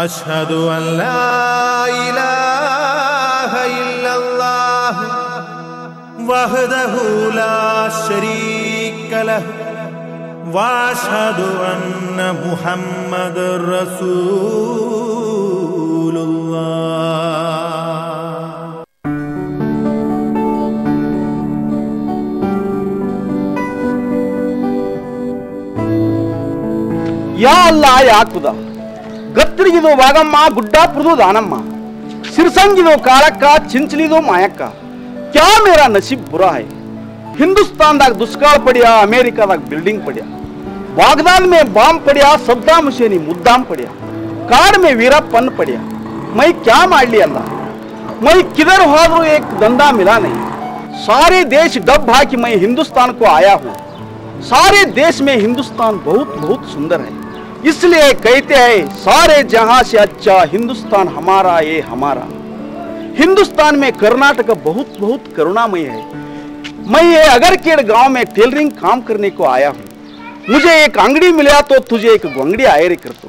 अशहदु अल्ला इलाहा इल्लल्लाह वहदहु ला शरीक लह व अशहदु अन्ना मुहम्मदुर रसूलुल्लाह। या अल्लाह या खुदा गत्रिगिदो वागम्मा गुड्डापुरदो दानम्मा सिरसंगिदो कालक्का चिंचलिदो मायक्का। क्या मेरा नसीब बुरा है। हिंदुस्तान दाग दुष्काल पड़िया, अमेरिका दाग बिल्डिंग पड़िया, बागदान में बम पड़िया, सद्दाम हुसैनी मुद्दाम पड़िया, कार में वीरापन पड़िया। मैं क्या मार लिया अल्लाह। मैं किधर हादरू एक धंधा मिला नहीं। सारे देश डब भागी मैं हिंदुस्तान को आया हूँ। सारे देश में हिंदुस्तान बहुत बहुत सुंदर है, इसलिए कहते हैं सारे जहां से अच्छा हिंदुस्तान हमारा ये हमारा। हिंदुस्तान में कर्नाटक बहुत बहुत करुणामय है। मैं ये अगरकेड़ गांव में टेलरिंग काम करने को आया हूँ। मुझे एक अंगड़ी मिला तो तुझे एक गोंगड़ी आयरे कर दो।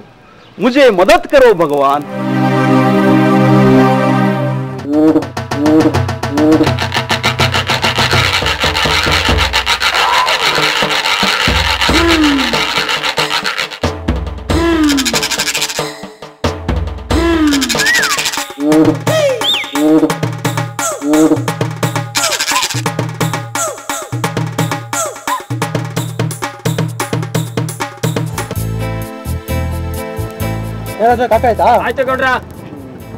मुझे मदद करो भगवान। ಕಾಫಿ ಆಯ್ತಾ? ಆಯ್ತು ಗೌಡ್ರ.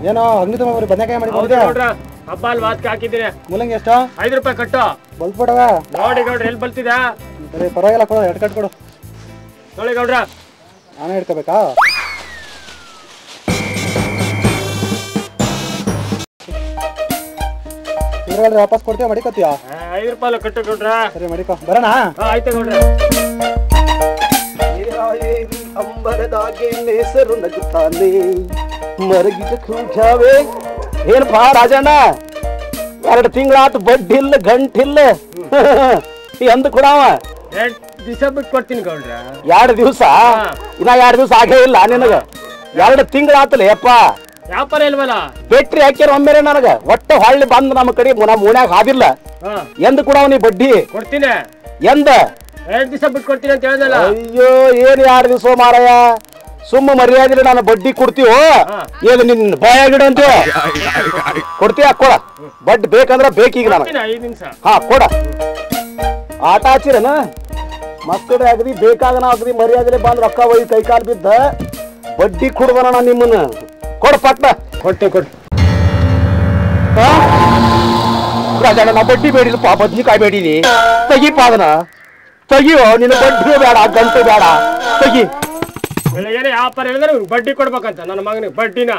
ಏನೋ ಅಂಗಡಿ ತಮ್ಮ ಬರಿ ಬದನೆಕಾಯಿ ಮಾಡಿ ಕೊಡ್ತೀರಾ? ಹೌದು ಗೌಡ್ರ, ಹಬ್ಬ ಅಲ್ ವಾದಕ್ಕೆ ಹಾಕಿದ್ದೀರಾ. ಮೂಲಂಗಿ ಎಷ್ಟು? 5 ರೂಪಾಯಿ ಕಟ್ಟು. ಬಲ್ಪಡವ ನೋಡಿ ಗೌಡ್ರ, ಎಲ್ಲಿ ಬಲ್ತಿದಾ? ಸರಿ ಪರವಾಗಿಲ್ಲ ಕೊಡು, ಎರಡು ಕಟ್ ಕೊಡು. ನೋಡಿ ಗೌಡ್ರ, ನಾನು ಹಿಡ್ಕೋಬೇಕಾ? ಇರಲ್ಲ ವಾಪಸ್ ಕೊಡ್ತೀಯಾ ಮಡಿಕೋತೀಯಾ? 5 ರೂಪಾಯಿ ಕಟ್ಟು ಗೌಡ್ರ. ಸರಿ ಮಡಿಕೋ ಬರೋಣ. ಆಯ್ತು ಗೌಡ್ರ. ಏನಪ್ಪಾ ರಾಜಣ್ಣ, ಎರಡು ತಿಂಗಳಾತು ಬಡ್ಡಿಲ್ಲ ಗಂಟಿಲ್ಲ ಎಂದು ಕೊಡವ. ದಿವಸ ಬಿಟ್ಟು ಕೊಡ್ತೀನಿ ಗೌಡ್ರ. 2 ದಿವಸ? ಇನ್ನ 2 ದಿವಸ ಆಗೇ ಇಲ್ಲ ನಿನಗ. 2 ತಿಂಗಳಾತಲ್ಲ ಯಪ್ಪ, ವ್ಯಾಪಾರ ಇಲ್ವಲ್ಲ. ಬೆಟ್ರಿ ಹಾಕ್ಯಾರ ಒಮ್ಮೆರೆ ನನಗ. ಒಟ್ಟು ಹೊಳ್ಳಿ ಬಂದು ನಮ್ಮ ಕಡೆ ನಮ್ಮ ಓಣ್ಯಾಗ ಹಾದಿಲ್ಲ ಎಂದು ಕೊಡವ. ನೀ ಬಡ್ಡಿ ಕೊಡ್ತೀನಿ ಎಂದ 2 ದಿವಸ ಬಿಟ್ಟು ಕೊಡ್ತೀನಿ ಅಂತ ಹೇಳಿದಲ್ಲ. ಅಯ್ಯೋ ಏನ್ 2 ದಿವಸ ಮಾರಾಯ, ಸುಮ್ಮ ಮರ್ಯಾದಿಲ್ಲ. ನಾನು ಬಡ್ಡಿ ಕೊಡ್ತೀವೋ ಏನು ನಿನ್ನ ಬಾಯಾಗಿಡಂತ ಕೊಡ್ತೀಯ? ಕೊಡ, ಬಡ್ಡಿ ಬೇಕಂದ್ರೆ ಬೇಕೀಗ ನಾನು. ಹಾ ಕೊಡ. ಆಟ ಹಚ್ಚಿರನ ಮಕ್ಕಳ ಆಗದಿ ಬೇಕಾಗನ ಆಗದಿ ಮರ್ಯಾದಿಲ್ಲ ಬಂದ್ ರೊಕ್ಕ ಒಯ್ದು ಕೈಕಾಲು ಬಿದ್ದ ಬಡ್ಡಿ ಕೊಡ್ಬಣ ನಿಮ್ಮನ್ನ. ಕೊಡ ಪಟ್ಟ. ಕೊಟ್ಟೆ ಕೊಟ್ಟು ರಾಜಣ್ಣ, ನಾ ಬಡ್ಡಿ ಬೇಡಿಲ್ಲಪ್ಪ, ಬದ್ನಿಕಾಯಿ ಬೇಡೀನಿ. ತೆಗಿಪ್ಪ ಅದನ್ನ ತೆಗಿಯೋ, ನಿನ್ನ ಬಡ್ಡಿ ಬೇಡ ಗಂಟು ಬೇಡ ತೆಗಿ. ಬೆಳಗ್ಗೆ ವ್ಯಾಪಾರ ಹೇಳಿದ್ರೆ ಬಡ್ಡಿ ಕೊಡ್ಬೇಕಂತ ನನ್ನ ಮಗನಿಗೆ ಬಡ್ಡಿನ.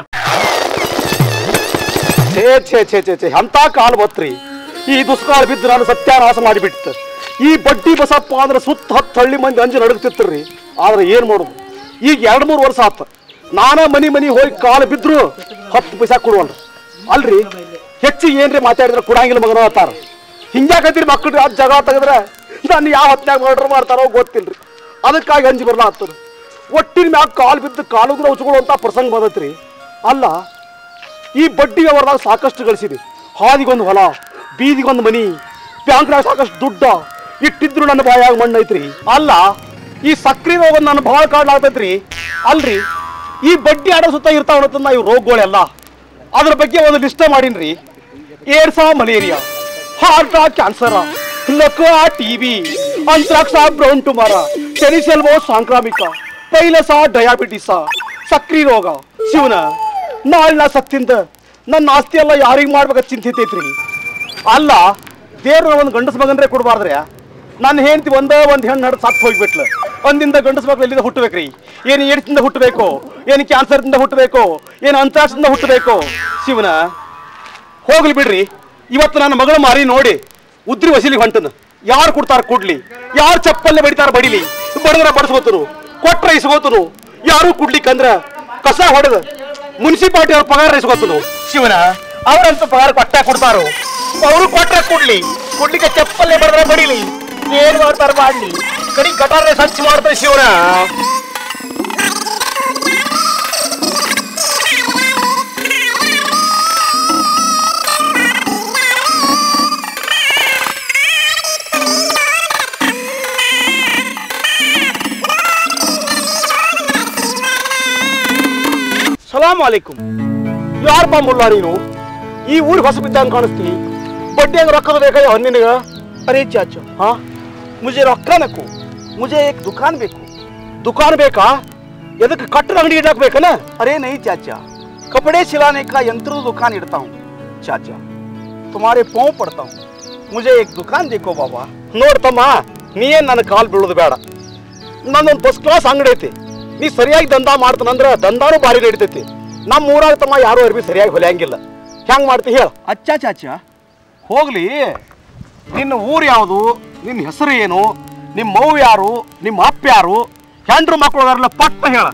ಛೇ ಛೇ ಛೇ ಛೇ ಛೇ, ಅಂತ ಕಾಲು ಬತ್ರಿ ಈ ದುಷ್ಕಾಲ ಬಿದ್ದು ನಾನು ಸತ್ಯಾನಾಶ ಮಾಡಿಬಿಟ್ಟು. ಈ ಬಡ್ಡಿ ಬಸಪ್ಪ ಅಂದ್ರೆ ಸುತ್ತ 10 ಹಳ್ಳಿ ಮಂದಿ ಅಂಜಿ ನಡಗ್ತಿರ್ರಿ. ಆದ್ರೆ ಏನ್ ಮಾಡುದು, ಈಗ 2-3 ವರ್ಷ ಆತ ನಾನ ಮನಿ ಹೋಗಿ ಕಾಲು ಬಿದ್ರು 10 ಪೈಸಾ ಕೊಡುವಲ್ರಿ. ಅಲ್ರಿ ಹೆಚ್ಚಿಗೆ ಏನ್ರಿ ಮಾತಾಡಿದ್ರೆ ಕೊಡಂಗಿಲ್ಲ ಮಗನ ಅಂತಾರ. ಹಿಂಗ್ಯಾಕತ್ತೀರಿ ಮಕ್ಕಳ್ರಿ, ಅದು ಜಗಳ ತೆಗೆದ್ರೆ ನಾನು ಯಾವ ಹೊತ್ತಿನಾಗ ಮರ್ಡರ್ ಮಾಡ್ತಾರೋ ಗೊತ್ತಿಲ್ರಿ. ಅದಕ್ಕಾಗಿ ಅಂಜಿ ಬರ್ಲ ಆಗ್ತದೆ. ಒಟ್ಟಿನ ಮ್ಯಾಗ ಕಾಲು ಬಿದ್ದು ಕಾಲುಗ್ರ ಉಚ್ಕೊಳ್ಳುವಂಥ ಪ್ರಸಂಗ ಬಂದೈತ್ರಿ. ಅಲ್ಲ ಈ ಬಡ್ಡಿ ವ್ಯವಹಾರದಾಗ ಸಾಕಷ್ಟು ಗಳಿಸಿದೆ. ಹಾದಿಗೊಂದು ಹೊಲ, ಬೀದಿಗೊಂದು ಮನಿ, ಬ್ಯಾಂಕ್ನಾಗ ಸಾಕಷ್ಟು ದುಡ್ಡ ಇಟ್ಟಿದ್ರು ನನ್ನ ಬಾಯಾಗ ಮಣ್ಣೈತ್ರಿ. ಅಲ್ಲ ಈ ಸಕ್ರೆ ರೋಗ ನನ್ನ ಭಾಳ ಕಾಡ್ಲಾಗ್ತೈತ್ರಿ. ಅಲ್ರಿ ಈ ಬಡ್ಡಿ ಆಡೋ ಸುತ್ತ ಇರ್ತಾವ ಅನ್ನೋದನ್ನ ಇವು ರೋಗಗಳೆಲ್ಲ, ಅದ್ರ ಬಗ್ಗೆ ಒಂದು ಲಿಸ್ಟ ಮಾಡೀನ್ರಿ. ಏಡ್ಸಾ, ಮಲೇರಿಯಾ, ಹಾರ್ಟ, ಕ್ಯಾನ್ಸರ, ಲಕ್ವಾ, ಟಿಬಿ, ಅಂತ್ರಾಕ್ಷ, ಬ್ರೌನ್ ಟ್ಯೂಮರ, ಸೆರಿಸೆಲ್ವೋ ಸಾಂಕ್ರಾಮಿಕ, ಪೈಲಸ, ಡಯಾಬಿಟಿಸ, ಸಕ್ರಿ ರೋಗ. ಶಿವನ ನಾಳಿನ ಸತ್ತಿಂದ ನನ್ನ ಆಸ್ತಿ ಎಲ್ಲ ಯಾರಿಗೆ ಮಾಡ್ಬೇಕಂತ ಚಿಂತಿತೈತ್ರಿ. ಅಲ್ಲ ದೇವ್ರ ಒಂದು ಗಂಡಸ ಮಗನ್ರೆ ಕೊಡ್ಬಾರ್ದ್ರೆ. ನನ್ನ ಹೆಂಡ್ತಿ ಒಂದೇ ಹೆಣ್ಣು ನಡ್ದು ಸತ್ತು ಹೋಗ್ಬಿಟ್ಲು. ಒಂದಿಂದ ಗಂಡಸ ಮಗು ಎಲ್ಲಿಂದ ಹುಟ್ಟಬೇಕ್ರಿ? ಏನು ಏಡ್ಸಿಂದ ಹುಟ್ಟಬೇಕು, ಏನು ಕ್ಯಾನ್ಸರ್ದಿಂದ ಹುಟ್ಟಬೇಕು, ಏನು ಅಂತ್ರಾಕ್ಷದಿಂದ ಹುಟ್ಟಬೇಕು. ಶಿವನ ಹೋಗ್ಲಿ ಬಿಡ್ರಿ. ಇವತ್ತು ನನ್ನ ಮಗಳ ಮಾರಿ ನೋಡಿ ಉದ್ರಿ ವಸೀಲಿ ಹೊಂಟನು. ಯಾರು ಕೊಡ್ತಾರ ಕೊಡ್ಲಿ, ಯಾರು ಚಪ್ಪಲ್ಲೇ ಬಡಿತಾರ ಬಡಿಲಿ, ಬಡದ್ರ ಬಡಿಸ್ಕೋತರು, ಕೊಟ್ರ ಇಸ್ಕೋತನು. ಯಾರು ಕುಡ್ಲಿಕ್ಕಂದ್ರ ಕಸ ಹೊಡೆದ ಮುನ್ಸಿಪಾಲ್ಟಿ ಅವ್ರ ಪಗಾರ ಇಸ್ಕೋತನು. ಶಿವನ ಅವ್ರಂತ ಪಗಾರ ಕೊಟ್ಟ ಕೊಡ್ತಾರು. ಅವರು ಕೊಟ್ರ ಕೊಡ್ಲಿ, ಕೊಡ್ಲಿಕ್ಕೆ ಚಪ್ಪಲ್ಲೇ ಬಡದ್ರ ಬಡಿಲಿ, ಏನ್ ಮಾಡ್ತಾರ ಮಾಡ್ಲಿ. ಕಡಿ ಗಟಾರ ಸ್ವಚ್ಛ ಮಾಡ್ತಾರೆ ಶಿವನ. अस्सलाम वालेकुम यारप मुल्ला नीनु ಈ ಊರಿಗೆ ಹೊಸ ಬಿದ್ದಂಗೆ ಕಾಣಿಸ್ತೀನಿ ಬಡ್ಡಿ ಹೆಂಗ್ ರೊಕ್ಕದ ಬೇಕಾಗಿ ಹೊನ್ನಿನಗ ಅರೆ ಚಾಚು ಹಾ मुझे ರೊಕ್ಕ ಬೇಕು मुझे एक दुकान ಬೇಕು दुकान ಬೇಕಾ ಎದಕ್ಕೆ ಕಟ್ಟಡ ಅಂಗಡಿ ಇಡಕ್ಕೆ ಬೇಕನ ಅರೆ नहीं चाचा कपड़े सिलाने का यंत्र दुकान इड़ता हूँ चाचा तुम्हारे पाँव पड़ता हूँ मुझे एक दुकान देखो बाबा ನೋಡ್ತಮ್ಮ ನೀಯೇ ನನ್ನ ಕಾಲು ಬಿಳೋದು ಬೇಡ ನಂದೊಂದು ಫಸ್ಟ್ ಕ್ಲಾಸ್ ಅಂಗಡಿ ಐತಿ ನೀ ಸರಿಯಾಗಿ ದಂಧಾ ಮಾಡ್ತಾನಂದ್ರೆ ದಂಧಾನು ಬಾರಿ ನಡೆಯುತ್ತೆ ನಮ್ಮ ಊರಾಗ ತಮ್ಮ ಯಾರು ಅರ್ಬಿ ಸರಿಯಾಗಿ ಹೊಲೆಯಂಗಿಲ್ಲ ಹೆಂಗ್ ಮಾಡ್ತಿ ಹೇಳು ಅಚ್ಚಾ ಚಾಚಾ ಹೋಗ್ಲಿ ನಿನ್ನ ಊರು ಯಾವುದು ನಿನ್ನ ಹೆಸರು ಏನು ನಿಮ್ಮ ಮೌ ಯಾರು ನಿಮ್ಮ ಅಪ್ಪ ಯಾರು ಹೆಂಡ್ರು ಮಕ್ಕಳಲ್ಲ ಪಟ್ಟ ಹೇಳ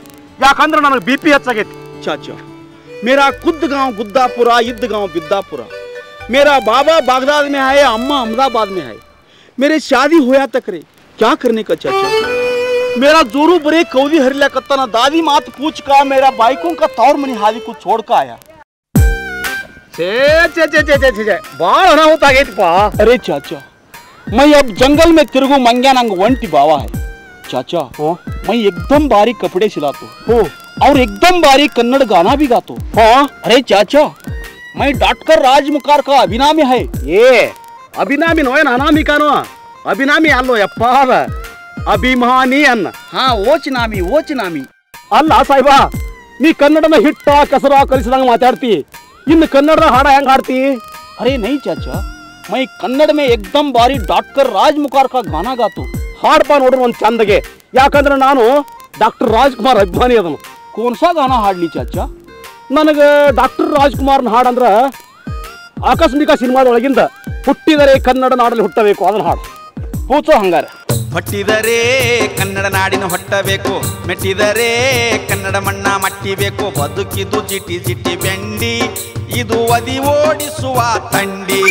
ಯಾಕಂದ್ರೆ ನನಗೆ ಬಿಪಿ ಹೆಚ್ಚಾಗಿತ್ತು ಚಾಚಾ मेरा खुद गांव गुद्दापुरा इद्द गांव बिद्दापुरा मेरा बाबा बागदाद में है अम्मा अहमदाबाद में है मेरे शादी होया तक रे क्या करने का चाचा मेरा जोरू बरे कौदी हरिला कत्ता ना दादी मात पूछ का मेरा बाइकों का तौर मनी हादी को छोड़ का आया छे छे छे छे छे बाहर होना होता है पा अरे चाचा मैं अब जंगल में तिरगू मंग्या नंग वंटी बावा है चाचा ओ मैं एकदम बारीक कपड़े सिलाता हूँ और एकदम बारीक कन्नड़ गाना भी गाता हूँ हाँ अरे चाचा मैं डॉक्टर राजकुमार का अभिनामी है ये अभिनामी नो है नामी का नो अभिनामी अलो यप्पा अभिमानी अन्न हाँ वोच नामी अल्ला साहिबा नी कन्नड़ में हिट कसरा कलिसदंग माताडती इन कन्नड़ हाड़ा हैंग हाड़ती अरे नहीं चाचा मैं कन्नड़ में एकदम बारी डॉक्टर राजकुमार का गाना गातो हाड़पा नोड्रे ओंद चंदगे याकंद्रे नानु डॉक्टर राजकुमार अभिमानी अदनु कौन सा गाना हाडली चाचा ननगे डॉक्टर राजकुमार हाडंद्रे आकस्मिक सिनेमादोळगिंद हुट्टिदरे कन्नड़ नाडल्लि हुट्टबेकु अदनु हाड पूचो हंगारे ಹೊಟ್ಟಿದರೆ ಕನ್ನಡ ನಾಡಿನ ಹೊಟ್ಟಬೇಕು ಮೆಟ್ಟಿದರೆ ಕನ್ನಡ ಮಣ್ಣ ಮಟ್ಟಿಬೇಕು ಬದುಕಿದು ಜಿಟಿ ಜಿಟಿ ಬೆಂಡಿ ಇದು ಒದಿ ಓಡಿಸುವ ತಂಡಿ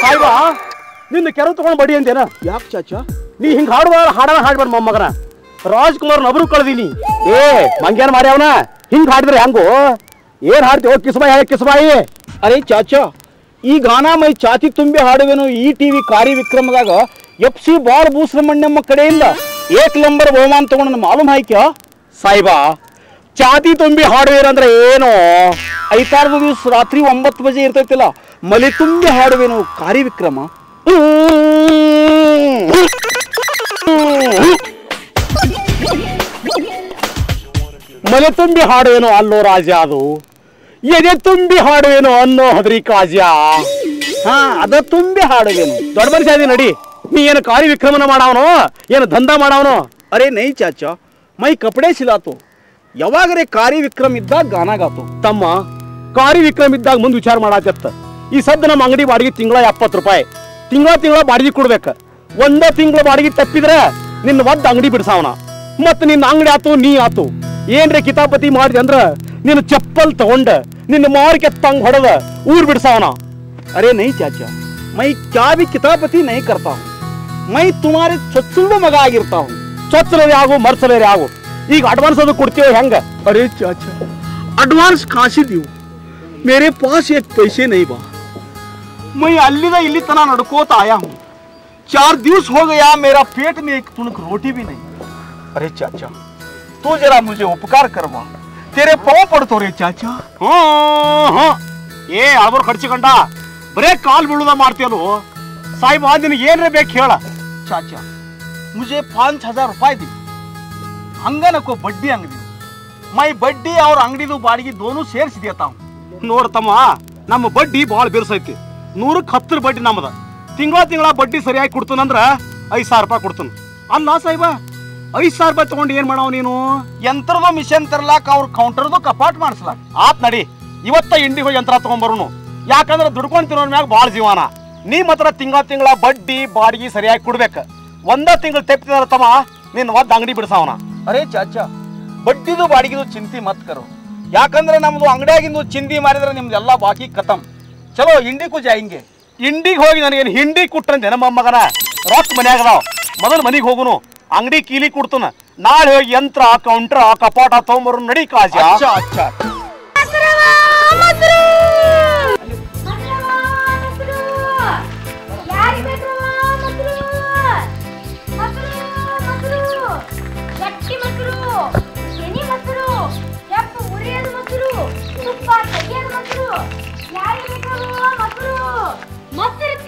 ಸಾಯಿಬಾ ನಿನ್ನ ಕೆರೆ ತಗೊಂಡು ಬಡಿ ಅಂತೇನಾ ಯಾಕೆ ಚಾಚಾ ನೀ ಹಿಂಗ ಹಾಡುವಾಗ ಹಾಡನ ಹಾಡ್ಬೇಡ ಮೊಮ್ಮಗನ ರಾಜ್ಕುಮಾರ್ ನಬ್ರು ಕಳ್ದಿನಿ ಏ ಮಂಗ್ಯಾನ ಮಾರಿ ಅವನ ಹಿಂಗ ಹಾಡಿದ್ರೆ ಹೆಂಗೋ ಏನ್ ಹಾಡ್ತೀವೋ ಕಿಸ್ಬಾಯಿ ಹೇಳ ಕಿಸ್ಬಾಯಿ ಅರೆ ಚಾಚಾ ಈ ಗಾನ ಮೈ ಚಾತಿ ತುಂಬಿ ಹಾಡುವೆನು ಈ ಟಿವಿ ಕಾರ್ಯ ವಿಕ್ರಮದಾಗ ಎಫ್ಸಿ ಬಾರ್ ಭೂಸ್ರಮಣ್ಣಮ್ಮ ಕಡೆಯಿಂದ ಏಕ್ ಲಂಬರ್ ಬಹುಮಾನ ತಗೊಂಡು ಮಾಲೂಮ್ ಹಾಕ್ಯ ಸಾಯಿಬಾ ಚಾತಿ ತುಂಬಿ ಹಾಡುವೇರಂದ್ರೆ ಏನು ಐತಾರು ದಿವಸ ರಾತ್ರಿ 9 ಗಂಟೆ ಇರ್ತೈತಿಲ್ಲ ಮಲಿ ತುಂಬಿ ಹಾಡುವೇನು ಕಾರ್ಯ ವಿಕ್ರಮ ಮಲಿ ತುಂಬಿ ಹಾಡುವೇನು ಅಲ್ಲೋ ರಾಜ ಅದು ಎದೆ ತುಂಬಿ ಹಾಡುವೇನು ಅನ್ನೋ ಹದ್ರಿ ಕಾಜ ಹಾ ಅದ ತುಂಬಿ ಹಾಡುವೇನು ದೊಡ್ಡ ಮನುಷ್ಯ ಅದಿ ನಡಿ ನೀ ಏನು ಕಾರ್ಯ ವಿಕ್ರಮನ ಮಾಡವನು ಏನು ದಂಧಾ ಮಾಡವನು ಅರೆ ನೈ ಚಾಚಾ ಮೈ ಕಪಡೆ ಸಿಲಾತು ಯಾವಾಗರೆ ಕಾರ್ಯ ವಿಕ್ರಮ ಇದ್ದಾಗ ಗಾನ ಗಾತು ತಮ್ಮ ಕಾರ್ಯ ವಿಕ್ರಮ ಇದ್ದಾಗ ಮುಂದೆ ವಿಚಾರ ಮಾಡಾಕತ್ತ ಈ ಸದ್ದ ನಮ್ಮ ಅಂಗಡಿ ಬಾಡಿಗೆ ತಿಂಗಳ 70 ರೂಪಾಯಿ ತಿಂಗಳ ಬಾಡಿಗೆ ಕೊಡ್ಬೇಕು ಒಂದ ತಿಂಗಳ ಬಾಡಿಗೆ ತಪ್ಪಿದ್ರೆ ನಿನ್ನ ಒದ್ದ ಅಂಗಡಿ ಬಿಡಸಾವನ ಮತ್ತೆ ನಿನ್ನ ಅಂಗಡಿ ಆತು ನೀ ಆತು ಏನ್ರೆ ಕಿತಾಪತಿ ಮಾಡಿದೆ ಅಂದ್ರೆ ನಿನ್ನ ಚಪ್ಪಲ್ ತಗೊಂಡ ನಿನ್ನ ಮಾರ್ಕೆ ತಂಗ್ ಹೊಡೆದ ಊರ್ ಬಿಡಸಾವನ ಅರೆ ನೈ ಚಾಚಾ ಮೈ ಕ್ಯಾಬಿ ಕಿತಾಪತಿ ನೈ ಕರ್ತಾ मैं तुम्हारे चचुंब मग आगिता हूँ चचले आगो मर्सले आगो अडवांस को हेंग अरे चाचा अडवांस काशी दीव मेरे पास एक पैसे नहीं बा मैं अल्ली दा इल्ली तना नडकोत आया हूँ 4 दिवस हो गया मेरा पेट में एक तुनक रोटी भी नहीं अरे चाचा तू जरा मुझे उपकार करवा तेरे पाँव पड़तो रे चाचा हाँ हाँ ये आवर खर्ची कंडा बरे काल बिड़ूदा मारतेलो साहिब आज दिन ऐन बे खेला चाचा मुझे 5,000 रुपये दी हंगन को बड्डी अंगड़ी मैं बड्डी और अंगड़ी बाड़ी दोनों सेर्स देता हूँ नोड़तम नम बड्डी बहुत बेरसैती 110 बड्डी नमद तिंग बड्डी सरिया कुड़तनंद्र 5,000 रुपये कुड़तन अल साहिब 5,000 रुपये तक ऐन यंत्रद मिशन तरलाक और कौंटरदू कपाट मासला आत नड़ी इवत् इंडी यंत्र तक बरू याकंद्र दुडक तिनो मैग भाड़ जीवान ನೀಮ ಹತ್ರ ತಿಂಗಳ ಬಡ್ಡಿ ಬಾಡಿಗೆ ಸರಿಯಾಗಿ ಕೊಡ್ಬೇಕು ಒಂದ ತಿಂಗಳು ತೆಪ್ಪಿದರ ತಮ್ಮ ನಿನ್ನ ಒದ್ದ ಅಂಗಡಿ ಬಿಡಸಾವನ ಅರೆ ಚಾಚಾ ಬಡ್ಡಿದು ಬಾಡಿಗೆದು ಚಿಂತಿ ಮತ್ ಕರು ಯಾಕಂದ್ರೆ ನಮ್ದು ಅಂಗಡಿಯಾಗಿಂದು ಚಿಂದಿ ಮಾರಿದ್ರೆ ನಿಮ್ದೆಲ್ಲ ಬಾಕಿ ಖತಮ್ ಚಲೋ ಇಂಡಿ ಕುಜಾ ಹಿಂಗೆ ಇಂಡಿಗೆ ಹೋಗಿ ನನಗೇನು ಹಿಂಡಿ ಕುಟ್ರಂದೆ ನಮ್ಮ ಮಗನ ರೊಕ್ಕ ಮನೆಯಾಗ ಅದಾವ ಮೊದಲು ಮನೆಗೆ ಹೋಗುನು ಅಂಗಡಿ ಕೀಲಿ ಕುಡ್ತನ ನಾಳೆ ಹೋಗಿ ಯಂತ್ರ ಕೌಂಟರ್ ಕಪಾಟ ತಗೊಂಬರು ನಡಿ ಕಾಜಾ ಅಚ್ಚಾ ಅಚ್ಚಾ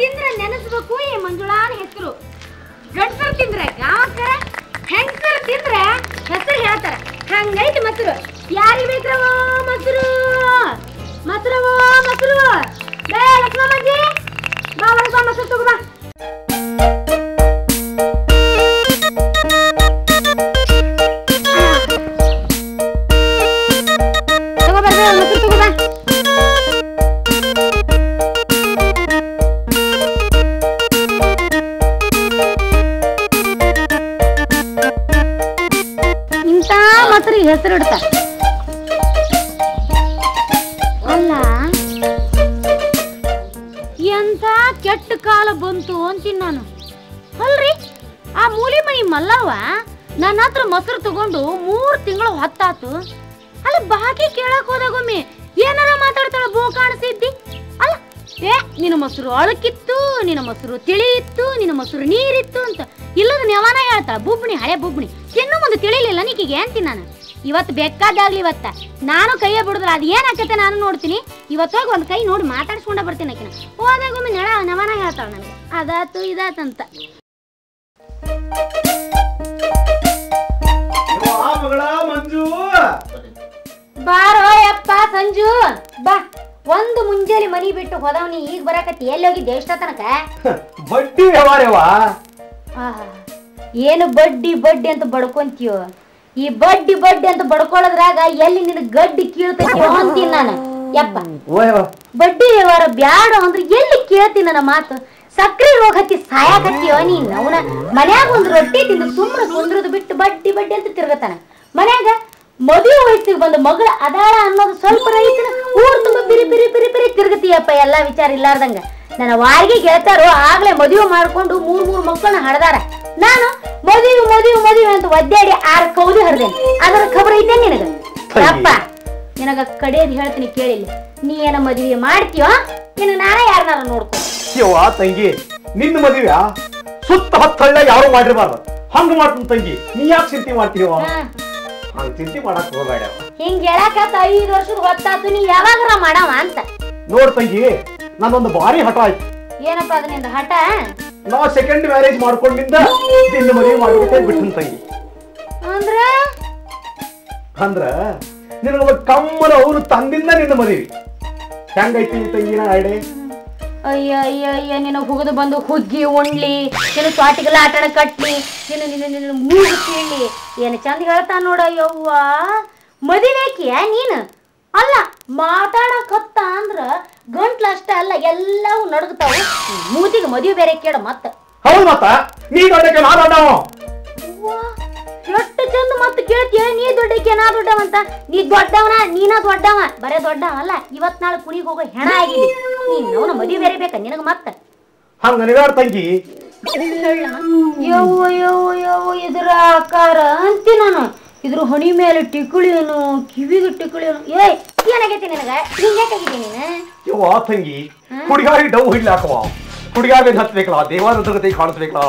ತಿಂದ್ರೆ ನೆನಸಬೇಕು ಈ ಮಂಜುಳಾನ ಹೆಸರು. ಗಂಡಸರು ತಿಂದ್ರೆ ಯಾಕರೆ ಹೆಂಗಸರು ತಿಂದ್ರೆ ಹೆಸರು ಹೇಳ್ತಾರೆ. ಹಂಗೈತೆ ಮಸರು ಯಾರಿಗೆ ಬೇಕವೋ ಮಸರು ಮತ್ರವೋ ಮಸರು. ಬೇ ಲಕ್ಷ್ಮಮ್ಮಜಿ ಬಾ ಲಕ್ಷ್ಮಮ್ಮ ಮಸರು ತಗೋ ಬಾ. ಹೆಸರು ಇಡ್ತಾರೆ ಅಲ್ಲ, ಎಂತ ಕೆಟ್ಟ ಕಾಲ ಬಂತು ಅಂತೀನಿ ನಾನು. ಅಲ್ರಿ ಆ ಮೂಲಿ ಮನಿ ಮಲ್ಲವ್ವ ನನ್ನ ಹತ್ರ ಮೊಸರು ತಗೊಂಡು 3 ತಿಂಗಳು ಹೊತ್ತಾತು. ಅಲ್ಲ ಬಾಕಿ ಕೇಳಕ್ ಹೋದಾಗೊಮ್ಮೆ ಏನಾರ ಮಾತಾಡ್ತಾಳ ಬೋ ಕಾಣಿಸಿದ್ದಿ ಅಲ್ಲ. ಏ ನಿನ್ನ ಮೊಸರು ಅಳಕಿತ್ತು, ನಿನ್ನ ಮೊಸರು ತಿಳಿಯಿತ್ತು, ನಿನ್ನ ಮೊಸರು ನೀರಿತ್ತು ಅಂತ ಇಲ್ಲದ ನೆವನ ಹೇಳ್ತಾಳ. ಬುಬ್ಣಿ ಹಳೆ ಬುಬ್ಣಿ ತಿನ್ನು ಮುಂದೆ ತಿಳಿಲಿಲ್ಲ ನಿಕಿಗೆ ಅಂತೀನಿ ನಾನು. ಇವತ್ತು ಬೇಕಾದಾಗ್ಲಿ ಇವತ್ತ ನಾನು ಕೈಯ ಬಿಡುದ್ರ ಅದು ಏನಾಗತ್ತೆ ನಾನು ನೋಡ್ತೀನಿ. ಇವತ್ತೋಗಿ ಒಂದು ಕೈ ನೋಡಿ ಮಾತಾಡ್ಸ್ಕೊಂಡ ಬರ್ತೀನಿ. ಆಕಿನ ಹೋದಾಗೊಮ್ಮೆ ನೆಳ ನವನ ಹೇಳ್ತಾಳ ನನಗೆ ಅದಾತು ಇದಾತಂತ. ಬಾರೋ ಯಪ್ಪ ಸಂಜು ಬಾ. ಒಂದು ಮುಂಜಾನೆ ಮನಿ ಬಿಟ್ಟು ಹೋದವನಿ ಈಗ ಬರಾಕತ್ತಿ. ಎಲ್ಲೋಗಿದ್ದೆ ಎಷ್ಟ ತನಕ? ಬಡ್ಡಿ ವ್ಯವಹಾರವಾ? ಏನು ಬಡ್ಡಿ ಬಡ್ಡಿ ಅಂತ ಬಡ್ಕೊಂತೀಯೋ? ಈ ಬಡ್ಡಿ ಬಡ್ಡಿ ಅಂತ ಬಡ್ಕೊಳ್ಳೋದ್ರಾಗ ಎಲ್ಲಿ ನಿನ್ನ ಗಡ್ಡಿ ಕೀಳ್ತೈತಿ ಅಂತೀನಿ ನಾನು. ಯಪ್ಪ ಬಡ್ಡಿ ವ್ಯವಹಾರ ಬ್ಯಾಡ ಅಂದ್ರೆ ಎಲ್ಲಿ ಕೇಳ್ತೀನಿ ನನ್ನ ಮಾತು? ಸಕ್ಕರೆ ರೋಗ ಹತ್ತಿ ಸಾಯಾಕತ್ತೀಯೋ ನೀನ್? ಅವನ ಮನ್ಯಾಗ ಒಂದು ರೊಟ್ಟಿ ತಿಂದು ಸುಮ್ಮನೆ ಕುಂದ್ರದು ಬಿಟ್ಟು ಬಡ್ಡಿ ಬಡ್ಡಿ ಅಂತ ತಿರ್ಗತಾನ. ಮನ್ಯಾಗ ಮದುವೆ ವಯಸ್ಸಿಗೆ ಬಂದ ಮಗಳ ಅದಾಳ ಅನ್ನೋದು ಸ್ವಲ್ಪ ರೈತನ ಊರು ತುಂಬ ಬಿರಿ ಬಿರಿ ಬಿರಿ ಬಿರಿ ತಿರುಗತಿಯಪ್ಪ. ಎಲ್ಲ ವಿಚಾರ ಇಲ್ಲಾರ್ದಂಗ ನನ್ನ ವಾರಿಗೆ ಗೆಳತಾರೋ ಆಗ್ಲೇ ಮದುವೆ ಮಾಡ್ಕೊಂಡು 3 ಮಕ್ಕಳನ್ನ ಹಡ್ದಾರ. ನಾನು ಮದುವೆ ಮದುವೆ ಮದುವೆ ಅಂತ ಒದ್ದಾಡಿ 6 ಕೌದಿ ಹರಿದೇನೆ. ಅದರ ಖಬರ್ ಐತೆ ನಿನಗ? ಅಪ್ಪ ನಿನಗ ಕಡೆಯದು ಹೇಳ್ತೀನಿ ಕೇಳಿಲ್ಲ. ನೀ ಏನ ಮದುವೆ ಮಾಡ್ತೀಯೋ ನಿನ್ನ ನಾನೇ ಯಾರನ್ನಾರ ನೋಡ್ಕೊಂಡು. ತಂಗಿ ನಿನ್ನ ಮದುವೆ ಸುತ್ತ ಹತ್ತಳ್ಳ ಯಾರು ಮಾಡಿರಬಾರ್ದು. ಹಂಗ ಮಾಡ್ತೀನಿ ತಂಗಿ, ನೀ ಯಾಕೆ ಚಿಂತೆ ಮಾಡ್ತೀಯೋ? ಚಿಂತೆ ಮಾಡಕ್ ಹೋಗಬೇಡ. ಹಿಂಗ್ ಹೇಳಾಕ 5 ವರ್ಷದ ಹೊತ್ತಾತು ನೀ ಯಾವಾಗರ ಮಾಡವ ಅಂತ. ನೋಡ್ ತಂಗಿ ನಂದೊಂದು ಭಾರಿ ಹಠ ಆಯ್ತು. ಏನಪ್ಪ ಅದ ನಿಂದ ಹಠ? ನಾವು ಸೆಕೆಂಡ್ ಮ್ಯಾರೇಜ್ ಮಾಡ್ಕೊಂಡಿದ್ದ ನಿನ್ನ ಮದುವೆ ಮಾಡ್ಬಿಟ್ಟು ಬಿಟ್ಟನ್ ತಂಗಿ. ಅಂದ್ರ ಅಂದ್ರ ನಿನಗೊಬ್ಬ ಕಮ್ಮನ ಅವ್ರು ತಂದಿಂದ ನಿನ್ನ ಮದುವೆ ಹೆಂಗೈತಿ ತಂಗಿನ ಆಡೆ? ಅಯ್ಯ ಅಯ್ಯ ಅಯ್ಯ ನಿನ್ನ ಹುಗದು ಬಂದು ಹುಗ್ಗಿ ಉಣ್ಲಿ, ನಿನ್ನ ಸ್ವಾಟಿಗೆಲ್ಲ ಆಟಣ ಕಟ್ಲಿ, ನಿನ್ನ ನಿನ್ನ ನಿನ್ನ ಮೂಗು ಕೀಳ್ಲಿ. ಏನು ಚಂದ ಹೇಳ್ತಾ ನೋಡ ಯವ್ವ. ಮದುವೆಕಿಯ ನೀನು? ಅಲ್ಲ ಮಾತಾಡಕತ್ತ ಅಂದ್ರ ಗಂಟ್ಲ ಅಷ್ಟ ಅಲ್ಲ ಎಲ್ಲವೂ ನಡಗತಾವ. ಮೂತಿಗೆ ಮದುವೆ ಬೇರೆ ಕೇಳ ಮತ್ತ. ಹೌದು ಮತ್ತ ನೀ ದೊಡ್ಡಕ್ಕೆ ನಾ ದೊಡ್ಡವ. ಎಷ್ಟು ಚಂದ ಮತ್ತೆ ಕೇಳ್ತೀಯ ನೀ ದೊಡ್ಡಕ್ಕೆ ನಾ ದೊಡ್ಡವಂತ. ನೀ ದೊಡ್ಡವನ ನೀನ ದೊಡ್ಡವ, ಬರೇ ದೊಡ್ಡವಲ್ಲ ಇವತ್ ನಾಳೆ ಕುಣಿಗೆ ಹೋಗೋ ಹೆಣ ಆಗಿದೆ. ನೀನು ಮದುವೆ ಬೇರೆ ಬೇಕಾ ನಿನಗ ಮತ್ತ? ಹಂಗ ನನಗಾರ ತಂಗಿ. ಯವ್ವ ಯವ್ವ ಯವ್ವ ಇದ್ರ ಆಕಾರ ಅಂತಿ ನಾನು. ಇದ್ರ ಹೊಣಿ ಮೇಲೆ ಟಿಕುಳಿಯನು, ಕಿವಿಗೆ ಟಿಕುಳಿಯನು. ಏಯ್ ಏನಾಗೈತಿ ನಿನಗ? ನೀನ್ ಯಾಕಾಗಿದ್ದೆ ನೀನು? ಯವ್ವ ತಂಗಿ ಕುಡಿಗಾರಿ ಡವ್ ಹಿಡ್ಲಾಕವ. ಕುಡಿಗಾರಿ ಹತ್ಬೇಕಲ್ಲ, ದೇವಾನಂದಗತೆ ಕಾಣಿಸ್ಬೇಕಲ್ಲ,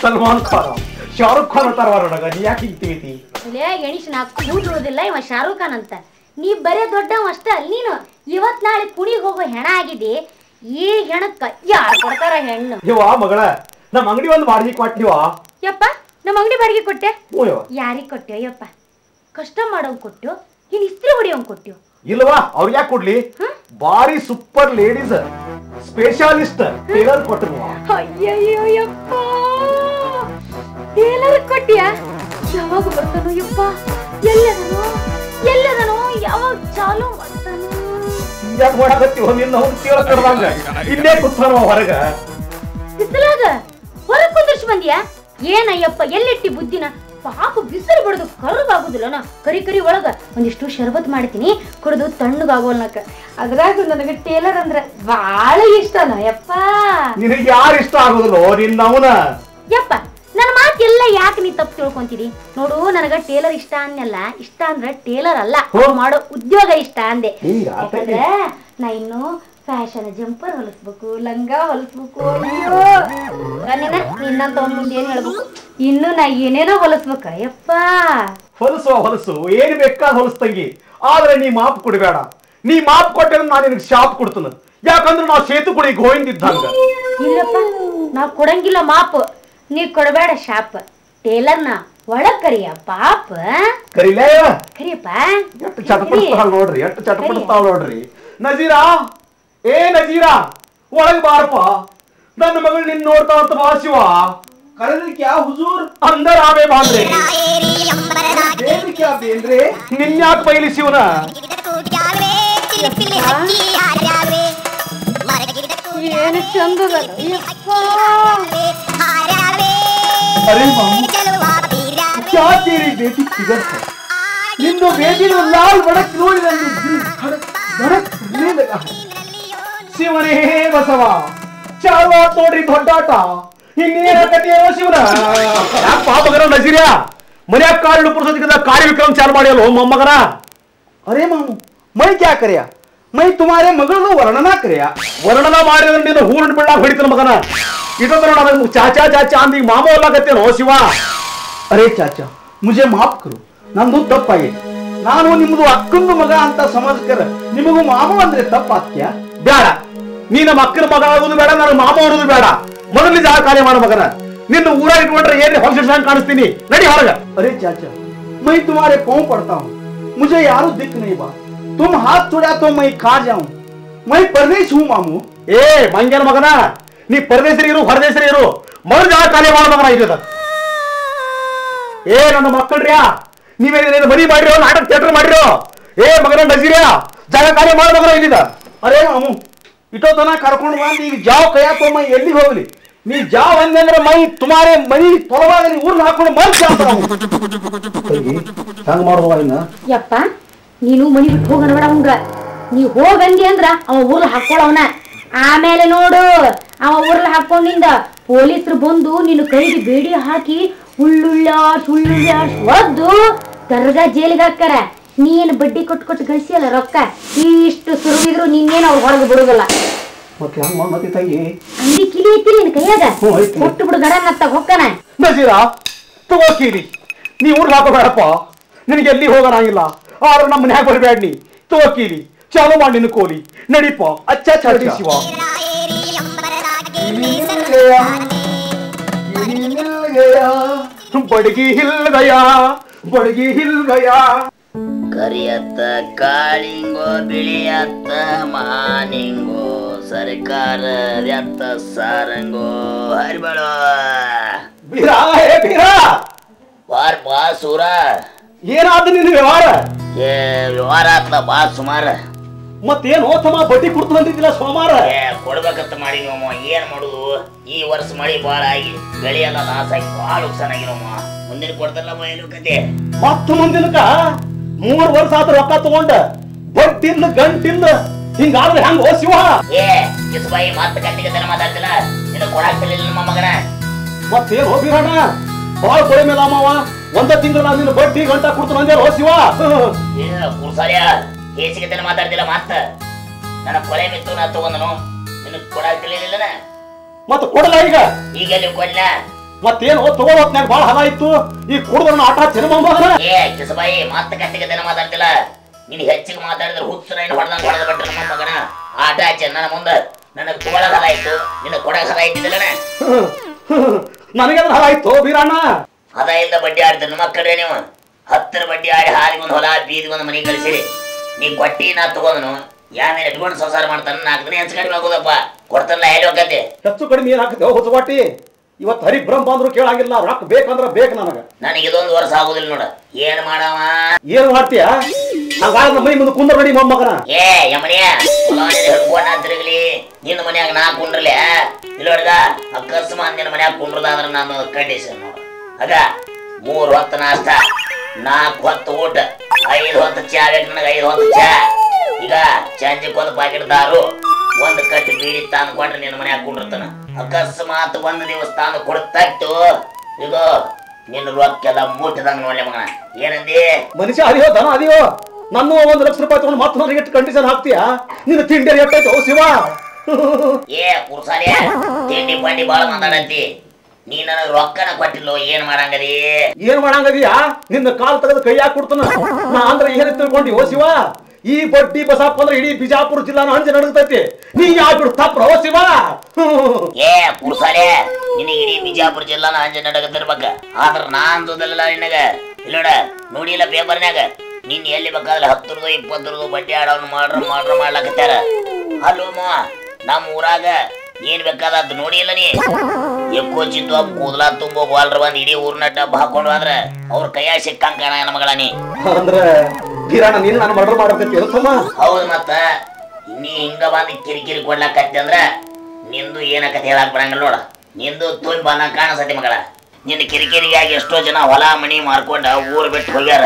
ಸಲ್ಮಾನ್ ಖಾನ್ ಶಾರುಖ್ ಖಾನ್ ಅಂತಾರವ ನನಗ. ನೀ ಯಾಕೆ ಇಗ್ತೀವಿ? ಲೇ ಎಣಿಸ್ ನಾ ಕೂಡುವುದಿಲ್ಲ ಇವ ಶಾರುಖ್ ಖಾನ್ ಅಂತ. ನೀ ಬರೇ ದೊಡ್ಡವ ಅಷ್ಟ ಅಲ್ಲ ನೀನು. ಇವತ್ ನಾಳೆ ಕುಣಿಗೆ ಹೋಗೋ ಹೆಣ ಆಗಿದೆ. ಈ ಹೆಣಕ್ಕ ಯಾರು ಕೊಡ್ತಾರ ಹೆಣ್ಣು? ಯವ್ವ ಮಗಳ ನಮ್ಮ ಅಂಗಡಿ ಒಂದು ಬಾಡಿಗೆ ಕೊಟ್ಟಿವ. ಯಪ್ಪ ನಮ್ಮ ಅಂಗಡಿ ಬಾಡಿಗೆ ಕೊಟ್ಟೆ? ಯಾರಿಗೆ ಕೊಟ್ಟೆ ಯಪ್ಪ? ಕಷ್ಟ ಮಾಡೋಂಗ್ ಕೊಟ್ಟು ನೀನ್ ಇಸ್ತ್ರಿ ಹೊಡಿಯೋಂಗ್ ಕೊಟ್ಟು ಇಲ್ವಾ? ಅವ್ರು ಯಾಕೆ ಕೊಡ್ಲಿ? ಬಾರಿ ಸೂಪರ್ ಲೇಡೀಸ್ ಸ್ಪೆಷಾಲಿಸ್ಟ್ ಟೇಲರ್ ಕೊಟ್ಟರು. ಅಯ್ಯಯ್ಯೋ ಯಪ್ಪ ಟೇಲರ್ ಕೊಟ್ಟಿಯಾ? ಯಾವಾಗ ಬರ್ತಾನೋ ಯಪ್ಪ, ಎಲ್ಲದನೋ ಎಲ್ಲದನೋ ಯಾವಾಗ ಚಾಲು ಮಾಡ್ತಾನೋ. ಯಾಕೆ ಮಾಡಾಕತ್ತೀವೋ ನಿನ್ನ ಅವ್ನು ಟೇಲರ್ ಕಡ್ದಂಗ ಇಲ್ಲೇ ಕುತ್ಕೊಳೋ ಹೊರಗ ಬಿಸಿಲಾಗ ಹೊರಗೆ ಕುಂದರ್ಸಿ ಬಂದಿಯಾ? ಏನಯ್ಯಪ್ಪ ಎಲ್ಲಿಟ್ಟಿ ಬುದ್ಧಿನ? ಪಾಪ ಬಿಸಿಲು ಬಡದು ಕರ್ಗಾಗುದಿಲ್ಲನ. ಕರಿ ಕರಿ ಒಳಗ ಒಂದಿಷ್ಟು ಶರ್ಬತ್ ಮಾಡ್ತೀನಿ ಕುಡಿದು ತಣ್ಣಗಾಗೋಲ್ನಕ. ಅದ್ರಾಗ ನನಗೆ ಟೇಲರ್ ಅಂದ್ರೆ ಬಾಳ ಇಷ್ಟನ ಯಪ್ಪ. ನಿನಗೆ ಯಾರು ಇಷ್ಟ ಆಗೋದಿಲ್ಲೋ ನಿನ್ನವನ? ಯಪ್ಪ ನನ್ನ ಮಾತೆಲ್ಲ ಯಾಕೆ ನೀ ತಪ್ಪು ತಿಳ್ಕೊಂತೀರಿ? ನೋಡು ನನಗ ಟೇಲರ್ ಇಷ್ಟ ಅನ್ನೆಲ್ಲ. ಇಷ್ಟ ಅಂದ್ರೆ ಟೇಲರ್ ಅಲ್ಲ, ಮಾಡೋ ಉದ್ಯೋಗ ಇಷ್ಟ ಅಂದೆ. ನಾ ಇನ್ನು ಫ್ಯಾಷನ್ ಜಂಪರ್ ಹೊಲಿಸ್ಬೇಕು, ಲಂಗ ಹೊಲಿಸ್ಬೇಕು. ಅಯ್ಯೋ ನಿನ್ನ ನಿನ್ನಂತ ಒಂದ್ ಮುಂದೆ ಏನ್ ಹೇಳ್ಬೇಕು? ಇನ್ನು ನಾ ಏನೇನೋ ಹೊಲಿಸ್ಬೇಕ ಯಪ್ಪ. ಹೊಲಸು ಹೊಲಸು ಏನ್ ಬೇಕಾದ ಹೊಲಸ್ ತಂಗಿ, ಆದ್ರೆ ನೀ ಮಾಪ್ ಕೊಡಬೇಡ. ನೀ ಮಾಪ್ ಕೊಟ್ಟರೆ ನಾನು ನಿನಗೆ ಶಾಪ್ ಕೊಡ್ತಾನ. ಯಾಕಂದ್ರೆ ನಾವು ಸೇತುಕುಳಿ ಗೋಯಿಂದಿದ್ದಂಗ ಇಲ್ಲಪ್ಪ ನಾ ಕೊಡಂಗಿಲ್ಲ ಮಾಪ್ ನೀ ಕೊಡಬೇಡ ಶಾಪ್ ಟೇಲರ್ ನಾ ಒಳ ಕರಿಯ ಪಾಪ ಕರಿಲೇ ಕರಿಯಪ್ಪ ಎಷ್ಟು ಚಟಪಡಿಸ್ತಾಳ ನೋಡ್ರಿ ಎಷ್ಟು ಚಟಪಡಿಸ್ತಾಳ ನೋಡ್ರಿ ನಜೀರಾ ಏ ನಜೀರಾ ಒಳಗೆ ಬಾರಪ್ಪ ನನ್ನ ಮಗಳು ನಿನ್ನ ನೋಡ್ತಾ ಅಂತ ಬಾ ಶಿವ करेंगे क्या हुजूर अंदर आवे बांद्रे देव क्या बेंद्रे निन्याक पहली शिवना ये न चंद बल अरे मामू क्या तेरी बेटी किधर है निन्नो बेटी नो लाल बड़क नोल लगी दिल धड़क धड़क ले लगा शिवने बसवा चारवा तोड़ी भट्टाटा नजीरिया मन कार्य विक्रम चालू मम्मगना अरे मामू मैं क्या करया मैं तुम्हारे मगन वर्णना करया वर्णना हूर बिड़ा हिड़ीत मगन इतना चाचा चाचा अंदी मामो शिवा अरे चाचा मुझे माफ करो नंदू तप्पागे नानु निम्मदु अक्कंदु मग अंत समझकर निमगू मामो अंद्रे तप्पात्या बेड नी नम्म अक्कन मग आगोदु बेड नानु मामो आगोदु बेड मदल कार्य मगन निन्नी अरे चाचा मैं तुम्हारे पाँव पड़ता हूँ मुझे यारो दिख नहीं बा तुम हाथ छोड़ा तो मैं खा जाऊं मैं परदेश हूँ मामू ए मंजन मगना नी परदेश मर जा कार्य मगन ए नन्न मक्कळ्या बनी नाटक थियेटर ए मगन नजीरिया जाग कार्य मगन अरे मामू इटोतन कर्कंड बंद जाव कया तो मैं एल्ली होगली नहीं जाओ अंदर मई तुम्हारे मई तोलवाग नहीं ऊर हाकोण मर जाता हूं हंग मार होगलिना यप्पा ನೀನು ಮನಿ ಬಿಟ್ಟು ಹೋಗನ ಬಡವಂಗ ನೀ ಹೋಗಂದಿ ಅಂದ್ರ ಅವ ಊರ್ ಹಾಕೊಳ್ಳವನ ಆಮೇಲೆ ನೋಡು ಅವ ಊರ್ ಹಾಕೊಂಡಿಂದ ಪೊಲೀಸರು ಬಂದು ನಿನ್ನ ಕೈಗೆ ಬೇಡಿ ಹಾಕಿ ಉಳ್ಳುಳ್ಳ ಒದ್ದು ದರ್ಗಾ ಜೈಲಿಗೆ ಹಾಕರ ನೀನು ಬಡ್ಡಿ ಕೊಟ್ಟು ಗಳಿಸಿಯಲ್ಲ ರೊಕ್ಕ ಇಷ್ಟು ಸುರುವಿದ್ರು ನಿನ್ನೇನ ಅವರು ಹೊರಗೆ ಬಿಡೋದಲ್ಲ ಮತ್ತೆ ಹಂಗ ಮತ್ತೆ ತಾಯಿ ಅಂದಿ ಕಿಲಿ ಐತಿ ನಿನ್ನ ಕೈಯಾಗ ಕೊಟ್ಟು ಬಿಡು ಗಡನತ್ತ ಹೋಗಕನ ನಜೀರಾ ತಗೋಕಿರಿ ನೀ ಊರಿಗೆ ಹಾಕೋಬೇಡಪ್ಪ ನಿನಗೆ ಎಲ್ಲಿ ಹೋಗನಾಗಿಲ್ಲ ಆದ್ರೆ ನಮ್ಮ ಮನೆಗೆ ಬರಬೇಡ ನೀ ತಗೋಕಿರಿ ಚಾಲೋ ಮಾಡಿ ನಿನ್ನ ಕೋಲಿ ನಡಿಪ್ಪ ಅಚ್ಚಾ ಚಡಿ ಶಿವ ಬಡಗಿ ಹಿಲ್ ಗಯಾ करियत कालिंगो बिलियत मानिंगो सरकार रत सारंगो हर बड़ो बिरा बार पास हो रहा ये रात दिन व्यवहार ये व्यवहार आत्मा बात सुमार मत ಏನ್ ಓ ತಮ್ಮ ಬಟ್ಟಿ ಕುಡ್ತ ಬಂದಿದ್ದಿಲ್ಲ ಸೋಮಾರ ಏ ಕೊಡ್ಬೇಕಂತ ಮಾಡಿ ನೋಮ ಏನು ಮಾಡೋದು ಈ ವರ್ಷ ಮಳೆ ಬಾಳ ಆಗಿ ಬೆಳೆ ಎಲ್ಲ ನಾಶ ಆಗಿ ಬಾಳ ನುಕ್ಸಾನ ಆಗಿ ನೋಮ ಮುಂದಿನ ಕೊಡ್ತಲ್ಲ ಮ ಏನು ಕತೆ ಮತ್ತೆ ಮುಂದಿನಕ 3 ವರ್ಷ ಆದ ರೊಕ್ಕ ತಗೊಂಡ ಬಟ್ಟಿನ ಗಂಟಿನ ಹಿಂಗಾದ್ರೆ ಹೆಂಗ ಓ ಶಿವ ಏ ಕಿಸಬಾಯಿ ಮತ್ತೆ ಕಟ್ಟಿಗೆ ತರ ಮಾತಾಡ್ತಿಲ್ಲ ನಿನ್ನ ಕೊಡಾಕ್ತಿಲ್ಲ ನಮ್ಮ ಮಗನ ಮತ್ತೆ ಏ ಹೋಗಿರಣ ಬಾಳ ಕೊಳೆ ಮೇಲೆ ಅಮ್ಮವ ಒಂದ ತಿಂಗಳ ನಿನ್ನ ಬಟ್ಟಿ ಗಂಟ ಕುಡ್ತ ಬಂದೆ ಓ ಶಿವ ಏ ಕುರ್ಸಾರಿಯಾ केसी के तले मातार दिला माता ना ना कोले में तो ना तो वंदनो ना कोड़ा के लिए ले ना मत कोड़ा लाएगा ये क्या लोग कोड़ा मत ये हो तो वो अपने बाल हलाई तो ये कोड़ा ना आटा चेन मामा ना ये किस भाई माता कैसे के तले मातार दिला ये हच्ची के मातार दिला हुत सुनाई ना बढ़ना बढ़ना बढ़ना मामा ना आटा चेन ना मुंदर ना ना कोड़ा हलाई तो ये ना कोड़ा हलाई दिला ना नानी का हलाई तो भी राना हलाई इंदा बड़ी आर दिन मत कर रहे नहीं हो हत्तर बड़ी आर हारी बंद होला बीत बंद मनी कर सिरे ನೀ ಕೊಟ್ಟಿನ ತಗೊಂಡನು ಯಾಮೇಲೆ ಇಟ್ಕೊಂಡು ಸಂಸಾರ ಮಾಡ್ತಾನೆ ನಾಲ್ಕನೇ ಹೆಚ್ಚು ಕಡಿಮೆ ಆಗೋದಪ್ಪ ಕೊಡ್ತಲ್ಲ ಹೇಳೋಕತೆ ಹೆಚ್ಚು ಕಡಿಮೆ ಏನು ಹಾಕತೆ ಹೊಸವಾಟಿ ಇವತ್ತು ಹರಿ ಬ್ರಹ್ಮ ಬಂದ್ರು ಕೇಳಾಗಿಲ್ಲ ರೊಕ್ಕ ಬೇಕಂದ್ರೆ ಬೇಕು ನನಗೆ ನನಗೆ ಇದೊಂದು ವರ್ಷ ಆಗೋದಿಲ್ಲ ನೋಡ ಏನು ಮಾಡಾವ ಏನು ಮಾಡ್ತೀಯಾ ನಾನು ಬಾರನ ಮೈ ಮುಂದೆ ಕುಂದ್ರ ನೋಡಿ ಮೊಮ್ಮಗನ ಏ ಯಮನಿಯ ಕೊಲಾನೆ ಹೇಳ್ಕೋಣ ತಿರುಗಲಿ ನಿನ್ನ ಮನೆಯಾಗ ನಾ ಕುಂಡ್ರಲೇ ಇಲ್ಲೋಡಗ ಅಕಸ್ಮಾತ್ ನಿನ್ನ ಮನೆಯಾಗ ಕುಂಡ್ರದಾದ್ರೆ ನಾನು ಕಂಡೀಷನ್ ನೋಡ ಅದ ಮೂರು ಹೊತ್ತು ನಾಷ್ಟಾ ನಾಲ್ಕು ಹೊತ್ತು ಊಟ ಐದು ಹೊತ್ತು ಚಾ ಬೇಕು ನನಗೆ ಐದು ಹೊತ್ತು ಚಾ ಈಗ ಚಾಂಜಿಗೆ ಒಂದು ಪ್ಯಾಕೆಟ್ ದಾರು ಒಂದು ಕಟ್ಟಿ ಬೀಡಿ ತಾನು ಕೊಟ್ರೆ ನಿನ್ನ ಮನೆ ಹಾಕೊಂಡಿರ್ತಾನೆ ಅಕಸ್ಮಾತ್ ಒಂದು ದಿವಸ ತಾನು ಕೊಡ್ತಟ್ಟು ಈಗ ನಿನ್ನ ರೊಕ್ಕೆಲ್ಲ ಮೂಟದಂಗೆ ನೋಡಲೇ ಮಗನ ಏನಂದಿ ಮನುಷ್ಯ ಅರಿಯೋ ದನ ಅರಿಯೋ ನನ್ನ ಒಂದು ಲಕ್ಷ ರೂಪಾಯಿ ತಗೊಂಡು ಮತ್ತೆ ನನಗೆ ಎಷ್ಟು ಕಂಡೀಷನ್ ಹಾಕ್ತೀಯಾ ನಿನ್ನ ತಿಂಡಿ ಎಷ್ಟಾಯ್ತು ಶಿವ ಏ ಕುರ್ಸಾಲೆ ತಿಂಡಿ ಬಂಡಿ ಬಾಳ ಮಾತಾಡಂತಿ ನೀ ನನಗೆ ರೊಕ್ಕನ ಕೊಟ್ಟಿಲ್ಲ ಏನು ಮಾಡಂಗದಿ ಏನು ಮಾಡಂಗದಿಯಾ ನಿನ್ನ ಕಾಲ್ ತಗದು ಕೈ ಹಾಕಿ ಕೊಡ್ತನ ನಾ ಅಂದ್ರೆ ಏನು ತಿಳ್ಕೊಂಡಿ ಓ ಶಿವ बड्डी बसप्प अंद्रे इडी बिजापुर जिल्ला हंजे नडगतैते नी याव बिडतप्रो शिव ए पुरसाले ನಿನಗೆ ಇಡಿ ಬಿಜಾಪುರ ಜಿಲ್ಲಾನ ಹಂಜೆ ನಡಗತ್ತಿರಬೇಕ ಆದ್ರೆ ನಾನು ಅಂದುದಲ್ಲ ನಿನಗ ಇಲ್ಲೋಡ ನೋಡಿಲ್ಲ ಪೇಪರ್ನಾಗ ನಿನ್ನ ಎಲ್ಲಿ ಬೇಕಾದ್ರೆ 10 ರುದು 20 ರುದು ಬಡ್ಡಿ ಆಡೋನ ಮಾಡ್ರ ಮಾಡ್ಲಕತ್ತಾರ ಹಲೋ ಮಾವ ನಮ್ಮ ಊರಾಗ ಏನು ಬೇಕಾದ ಅದು ನೋಡಿಲ್ಲ ನೀ ಎಕ್ಕೋ ಚಿತ್ತು ಅಪ್ ಕೂದಲ ತುಂಬೋ ಬಾಲ್ರ ಬಂದ ಇಡಿ ಊರ್ನ ಡಬ್ಬ ಹಾಕೊಂಡು ಆದ್ರೆ ಅವರ ಕೈಯ ಸಿಕ್ಕಂ ಕಾಣ ನನ್ನ ಮಗಳ ನೀ ಅಂದ್ರೆ ಗಿರಾಣ ನೀನು ನಾನು ಮರ್ಡರ್ ಮಾಡ್ಕತ್ತೀಯ ತಮ್ಮ ಹೌದು ಮತ್ತೆ ನೀ ಹಿಂಗ ಬಂದ ಕಿರಿಕಿರಿ ಕೊಡ್ಲಕತ್ತಿ ಅಂದ್ರೆ ನಿಂದು ಏನಕತೆ ಹೇಳಕ ಬರಂಗಿಲ್ಲ ನೋಡ ನಿಂದು ತೋಯ್ ಬಾನ ಕಾಣಸತಿ ಮಗಳ ನಿನ್ನ ಕಿರಿಕಿರಿಯಾಗಿ ಎಷ್ಟೋ ಜನ ಹೊಲ ಮನಿ ಮಾರ್ಕೊಂಡ ಊರು ಬಿಟ್ಟು ಹೋಗ್ಯಾರ